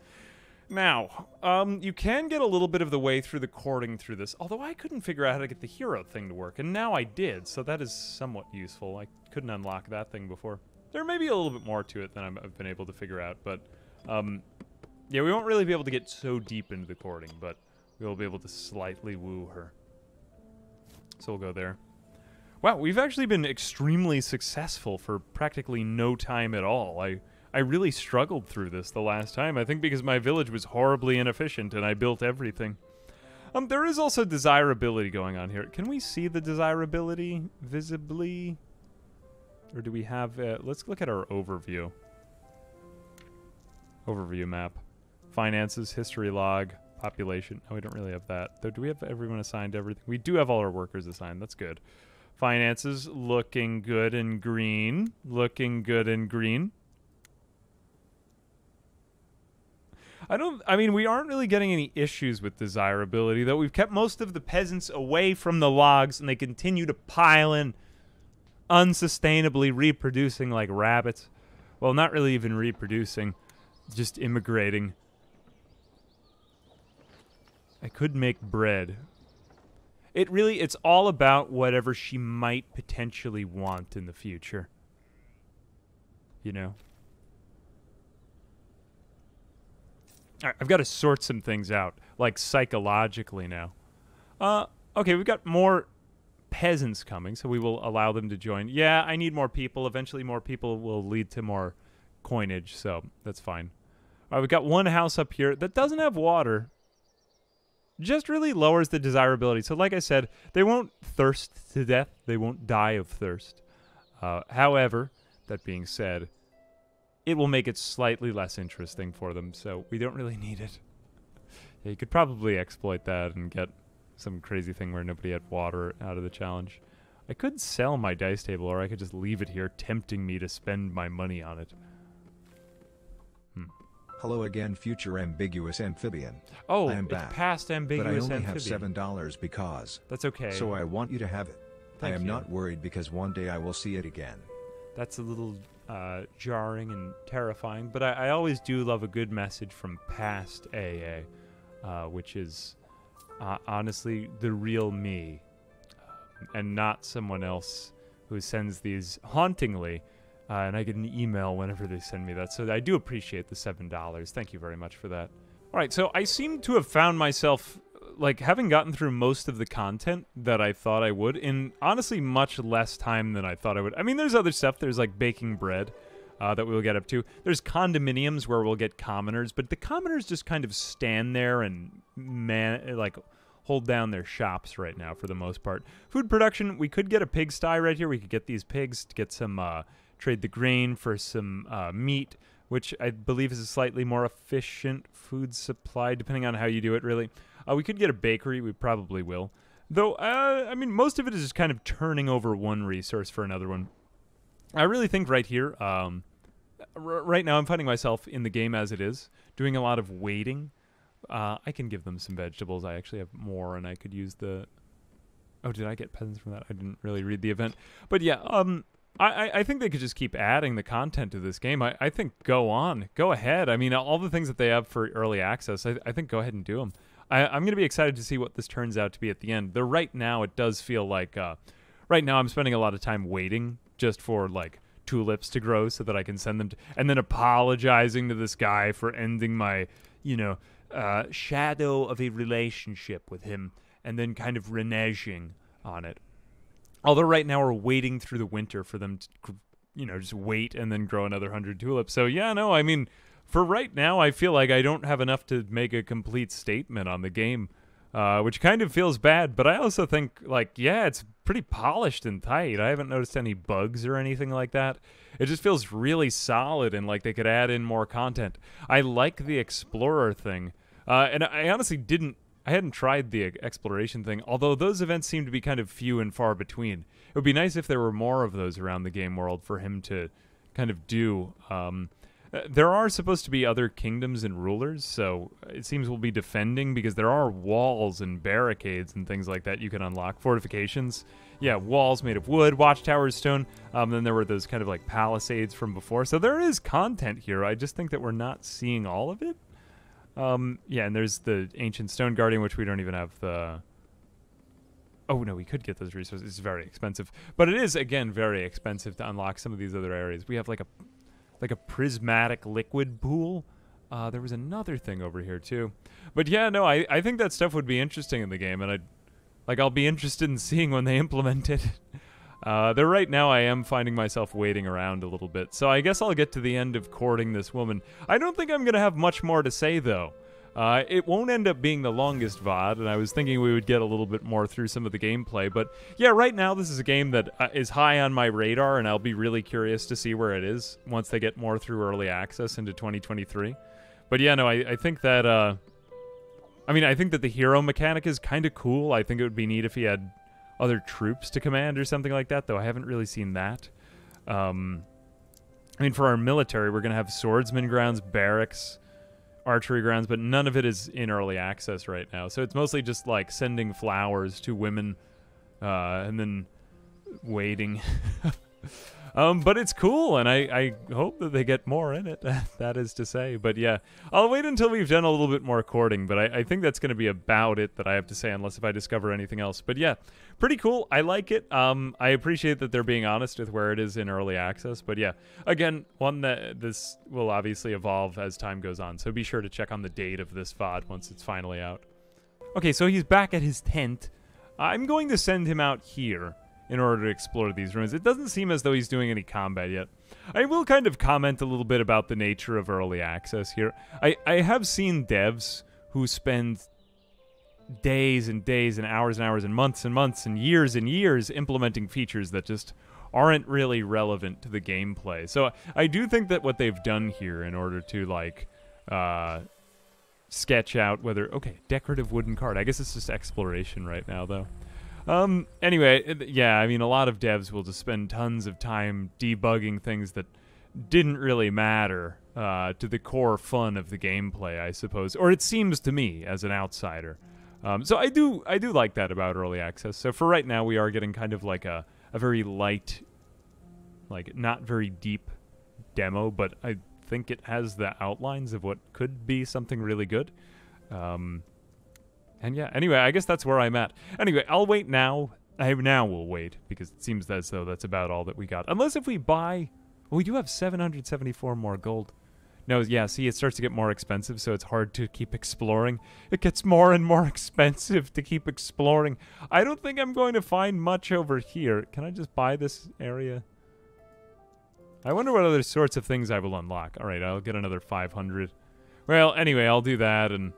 Now, um, you can get a little bit of the way through the courting through this, although I couldn't figure out how to get the hero thing to work, and now I did, so that is somewhat useful. I couldn't unlock that thing before. There may be a little bit more to it than I've been able to figure out, but, um, yeah, we won't really be able to get so deep into the courting, but we'll be able to slightly woo her. So we'll go there. Wow, we've actually been extremely successful for practically no time at all. I... I really struggled through this the last time, I think because my village was horribly inefficient and I built everything. Um, there is also desirability going on here. Can we see the desirability visibly? Or do we have uh, let's look at our overview. Overview map. Finances, history log, population. Oh, we don't really have that. Though, do we have everyone assigned to everything? We do have all our workers assigned. That's good. Finances looking good and green. Looking good and green. I don't, I mean, we aren't really getting any issues with desirability, though. We've kept most of the peasants away from the logs, and they continue to pile in, unsustainably reproducing like rabbits. Well, not really even reproducing, just immigrating. I could make bread. It really, it's all about whatever she might potentially want in the future. You know? I've got to sort some things out, like psychologically now. Uh, okay, we've got more peasants coming, so we will allow them to join. Yeah, I need more people. Eventually more people will lead to more coinage, so that's fine. All right, we've got one house up here that doesn't have water. Just really lowers the desirability. So like I said, they won't thirst to death. They won't die of thirst. Uh, however, that being said, it will make it slightly less interesting for them, so we don't really need it. Yeah, you could probably exploit that and get some crazy thing where nobody had water out of the challenge. I could sell my dice table, or I could just leave it here, tempting me to spend my money on it. Hmm. Hello again, future ambiguous amphibian. Oh, I am it's back, past ambiguous amphibian. But I only amphibian. have seven dollars because... That's okay. So I want you to have it. Thank I am you. not worried because one day I will see it again. That's a little... Uh, jarring and terrifying, but I, I always do love a good message from past A A, uh, which is uh, honestly the real me, and not someone else who sends these hauntingly, uh, and I get an email whenever they send me that, so I do appreciate the seven dollars. Thank you very much for that. Alright, so I seem to have found myself, like, having gotten through most of the content that I thought I would in, honestly, much less time than I thought I would. I mean, there's other stuff. There's, like, baking bread uh, that we'll get up to. There's condominiums where we'll get commoners, but the commoners just kind of stand there and, man, like, hold down their shops right now for the most part. Food production, we could get a pigsty right here. We could get these pigs to get some, uh, trade the grain for some uh, meat, which I believe is a slightly more efficient food supply, depending on how you do it, really. Uh, we could get a bakery. We probably will. Though, uh, I mean, most of it is just kind of turning over one resource for another one. I really think right here, um, r right now I'm finding myself in the game as it is, doing a lot of waiting. Uh, I can give them some vegetables. I actually have more, and I could use the... Oh, did I get peasants from that? I didn't really read the event. But yeah, um... I, I think they could just keep adding the content to this game. I, I think go on. Go ahead. I mean, all the things that they have for early access, I, I think go ahead and do them. I, I'm going to be excited to see what this turns out to be at the end. Though right now, it does feel like... Uh, right now, I'm spending a lot of time waiting just for, like, tulips to grow so that I can send them to... And then apologizing to this guy for ending my, you know, uh, shadow of a relationship with him. And then kind of reneging on it. Although right now we're waiting through the winter for them to, you know, just wait and then grow another hundred tulips. So yeah, no, I mean, for right now, I feel like I don't have enough to make a complete statement on the game, uh, which kind of feels bad. But I also think, like, yeah, it's pretty polished and tight. I haven't noticed any bugs or anything like that. It just feels really solid and like they could add in more content. I like the explorer thing, uh, and I honestly didn't I hadn't tried the exploration thing, although those events seem to be kind of few and far between. It would be nice if there were more of those around the game world for him to kind of do. Um, there are supposed to be other kingdoms and rulers, so it seems we'll be defending, because there are walls and barricades and things like that you can unlock. Fortifications. Yeah, walls made of wood, watchtowers, stone. Um, then there were those kind of like palisades from before. So there is content here. I just think that we're not seeing all of it. Um, yeah, and there's the Ancient Stone Guardian, which we don't even have the... Oh, no, we could get those resources. It's very expensive. But it is, again, very expensive to unlock some of these other areas. We have like a like a prismatic liquid pool. Uh, there was another thing over here, too. But yeah, no, I, I think that stuff would be interesting in the game, and I'd, like, I'll be interested in seeing when they implement it. Uh, though right now I am finding myself waiting around a little bit, so I guess I'll get to the end of courting this woman. I don't think I'm going to have much more to say, though. Uh, it won't end up being the longest V O D, and I was thinking we would get a little bit more through some of the gameplay, but yeah, right now this is a game that uh, is high on my radar, and I'll be really curious to see where it is once they get more through early access into twenty twenty-three. But yeah, no, I, I think that, uh... I mean, I think that the hero mechanic is kind of cool. I think it would be neat if he had other troops to command or something like that, though I haven't really seen that. Um, I mean, for our military, we're going to have swordsman grounds, barracks, archery grounds, but none of it is in early access right now. So it's mostly just, like, sending flowers to women uh, and then waiting. Um, but it's cool, and I, I hope that they get more in it, that is to say. But yeah, I'll wait until we've done a little bit more courting, but I, I think that's going to be about it that I have to say, unless if I discover anything else. But yeah, pretty cool. I like it. Um, I appreciate that they're being honest with where it is in early access. But yeah, again, one that this will obviously evolve as time goes on, so be sure to check on the date of this V O D once it's finally out. Okay, so he's back at his tent. I'm going to send him out here in order to explore these ruins. It doesn't seem as though he's doing any combat yet. I will kind of comment a little bit about the nature of early access here. I, I have seen devs who spend days and days and hours and hours and months and months and years and years implementing features that just aren't really relevant to the gameplay. So I do think that what they've done here in order to, like, uh, sketch out whether... Okay, decorative wooden card. I guess it's just exploration right now, though. Um, anyway, yeah, I mean, a lot of devs will just spend tons of time debugging things that didn't really matter uh, to the core fun of the gameplay, I suppose. Or it seems to me, as an outsider. Um, so I do I do like that about early access. So for right now, we are getting kind of like a, a very light, like, not very deep demo, but I think it has the outlines of what could be something really good. Um... And yeah, anyway, I guess that's where I'm at. Anyway, I'll wait now. I now will wait, because it seems as though that's about all that we got. Unless if we buy... Well, we do have seven hundred seventy-four more gold. No, yeah, see, it starts to get more expensive, so it's hard to keep exploring. It gets more and more expensive to keep exploring. I don't think I'm going to find much over here. Can I just buy this area? I wonder what other sorts of things I will unlock. All right, I'll get another five hundred. Well, anyway, I'll do that, and...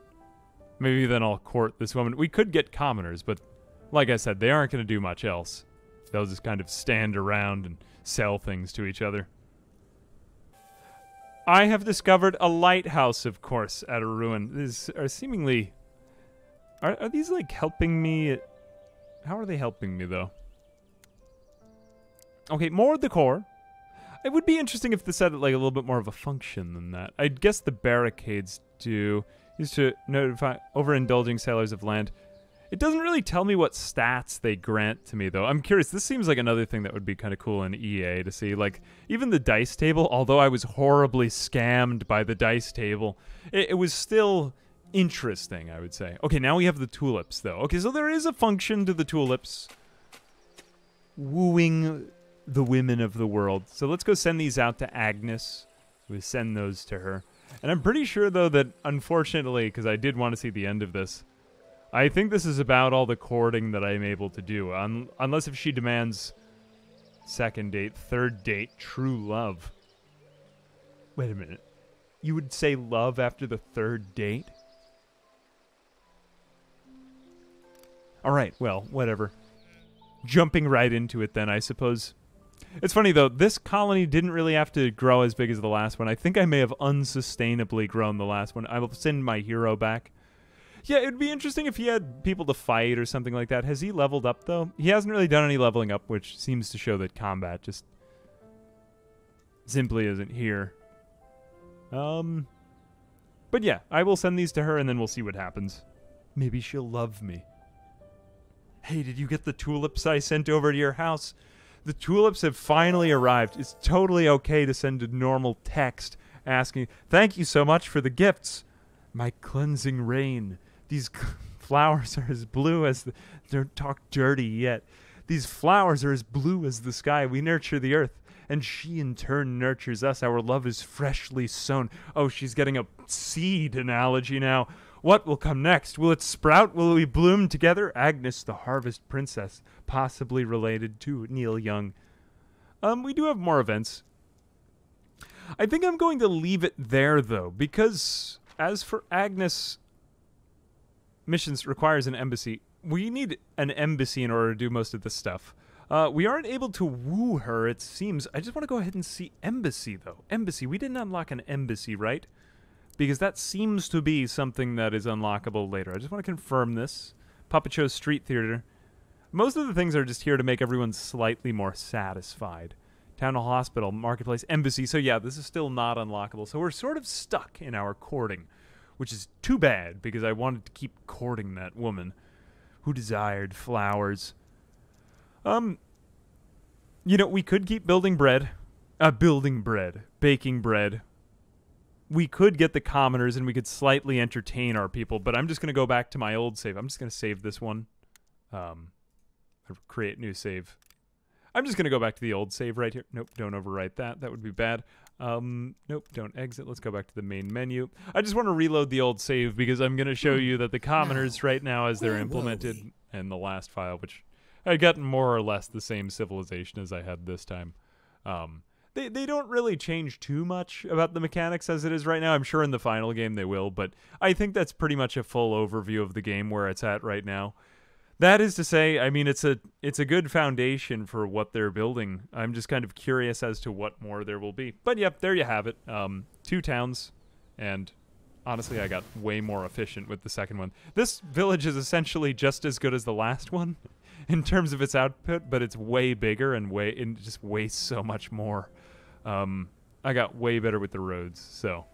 maybe then I'll court this woman. We could get commoners, but like I said, they aren't going to do much else. They'll just kind of stand around and sell things to each other. I have discovered a lighthouse, of course, at a ruin. These are seemingly... Are, are these, like, helping me? How are they helping me, though? Okay, more of the core. It would be interesting if this had, like, a little bit more of a function than that. I guess the barricades do... used to notify overindulging sailors of land. It doesn't really tell me what stats they grant to me, though. I'm curious. This seems like another thing that would be kind of cool in E A to see. Like, even the dice table, although I was horribly scammed by the dice table, it, it was still interesting, I would say. Okay, now we have the tulips, though. Okay, so there is a function to the tulips. Wooing the women of the world. So let's go send these out to Agnes. We send those to her. And I'm pretty sure, though, that unfortunately, because I did want to see the end of this, I think this is about all the courting that I'm able to do. Un unless if she demands second date, third date, true love. Wait a minute. You would say love after the third date? All right, well, whatever. Jumping right into it then, I suppose. It's funny, though. This colony didn't really have to grow as big as the last one. I think I may have unsustainably grown the last one. I will send my hero back. Yeah, it'd be interesting if he had people to fight or something like that. Has he leveled up, though? He hasn't really done any leveling up, which seems to show that combat just simply isn't here. Um, but yeah, I will send these to her, and then we'll see what happens. Maybe she'll love me. Hey, did you get the tulips I sent over to your house? The tulips have finally arrived. It's totally okay to send a normal text asking, thank you so much for the gifts. My cleansing rain. These flowers are as blue as the... Don't talk dirty yet. These flowers are as blue as the sky. We nurture the earth, and she in turn nurtures us. Our love is freshly sown. Oh, she's getting a seed analogy now. What will come next? Will it sprout? Will we bloom together? Agnes, the harvest princess, possibly related to Neil Young. Um, we do have more events. I think I'm going to leave it there, though, because as for Agnes, missions requires an embassy. We need an embassy in order to do most of this stuff. Uh, we aren't able to woo her, it seems. I just want to go ahead and see embassy, though. Embassy. We didn't unlock an embassy, right? Because that seems to be something that is unlockable later. I just want to confirm this. Papa Cho's Street Theater. Most of the things are just here to make everyone slightly more satisfied. Town Hall Hospital, Marketplace, Embassy. So yeah, this is still not unlockable. So we're sort of stuck in our courting, which is too bad because I wanted to keep courting that woman who desired flowers. Um, you know, we could keep building bread. Uh, building bread. Baking bread. We could get the commoners and we could slightly entertain our people, but I'm just going to go back to my old save. I'm just going to save this one. Um, create new save. I'm just going to go back to the old save right here. Nope, don't overwrite that. That would be bad. Um, nope, don't exit. Let's go back to the main menu. I just want to reload the old save because I'm going to show you that the commoners right now as they're implemented and the last file, which I'd gotten more or less the same civilization as I had this time. Um, they, they don't really change too much about the mechanics as it is right now. I'm sure in the final game they will, but I think that's pretty much a full overview of the game where it's at right now. That is to say, I mean, it's a it's a good foundation for what they're building. I'm just kind of curious as to what more there will be. But yep, there you have it. Um, two towns, and honestly, I got way more efficient with the second one. This village is essentially just as good as the last one in terms of its output, but it's way bigger and way and just wastes so much more. Um, I got way better with the roads, so.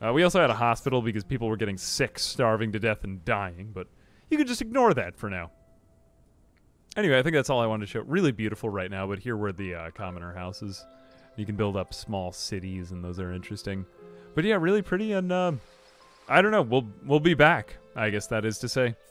Uh, we also had a hospital because people were getting sick, starving to death, and dying, but you could just ignore that for now. Anyway, I think that's all I wanted to show. Really beautiful right now, but here were the uh, commoner houses. You can build up small cities, and those are interesting. But yeah, really pretty, and uh, I don't know. We'll we'll be back, I guess that is to say.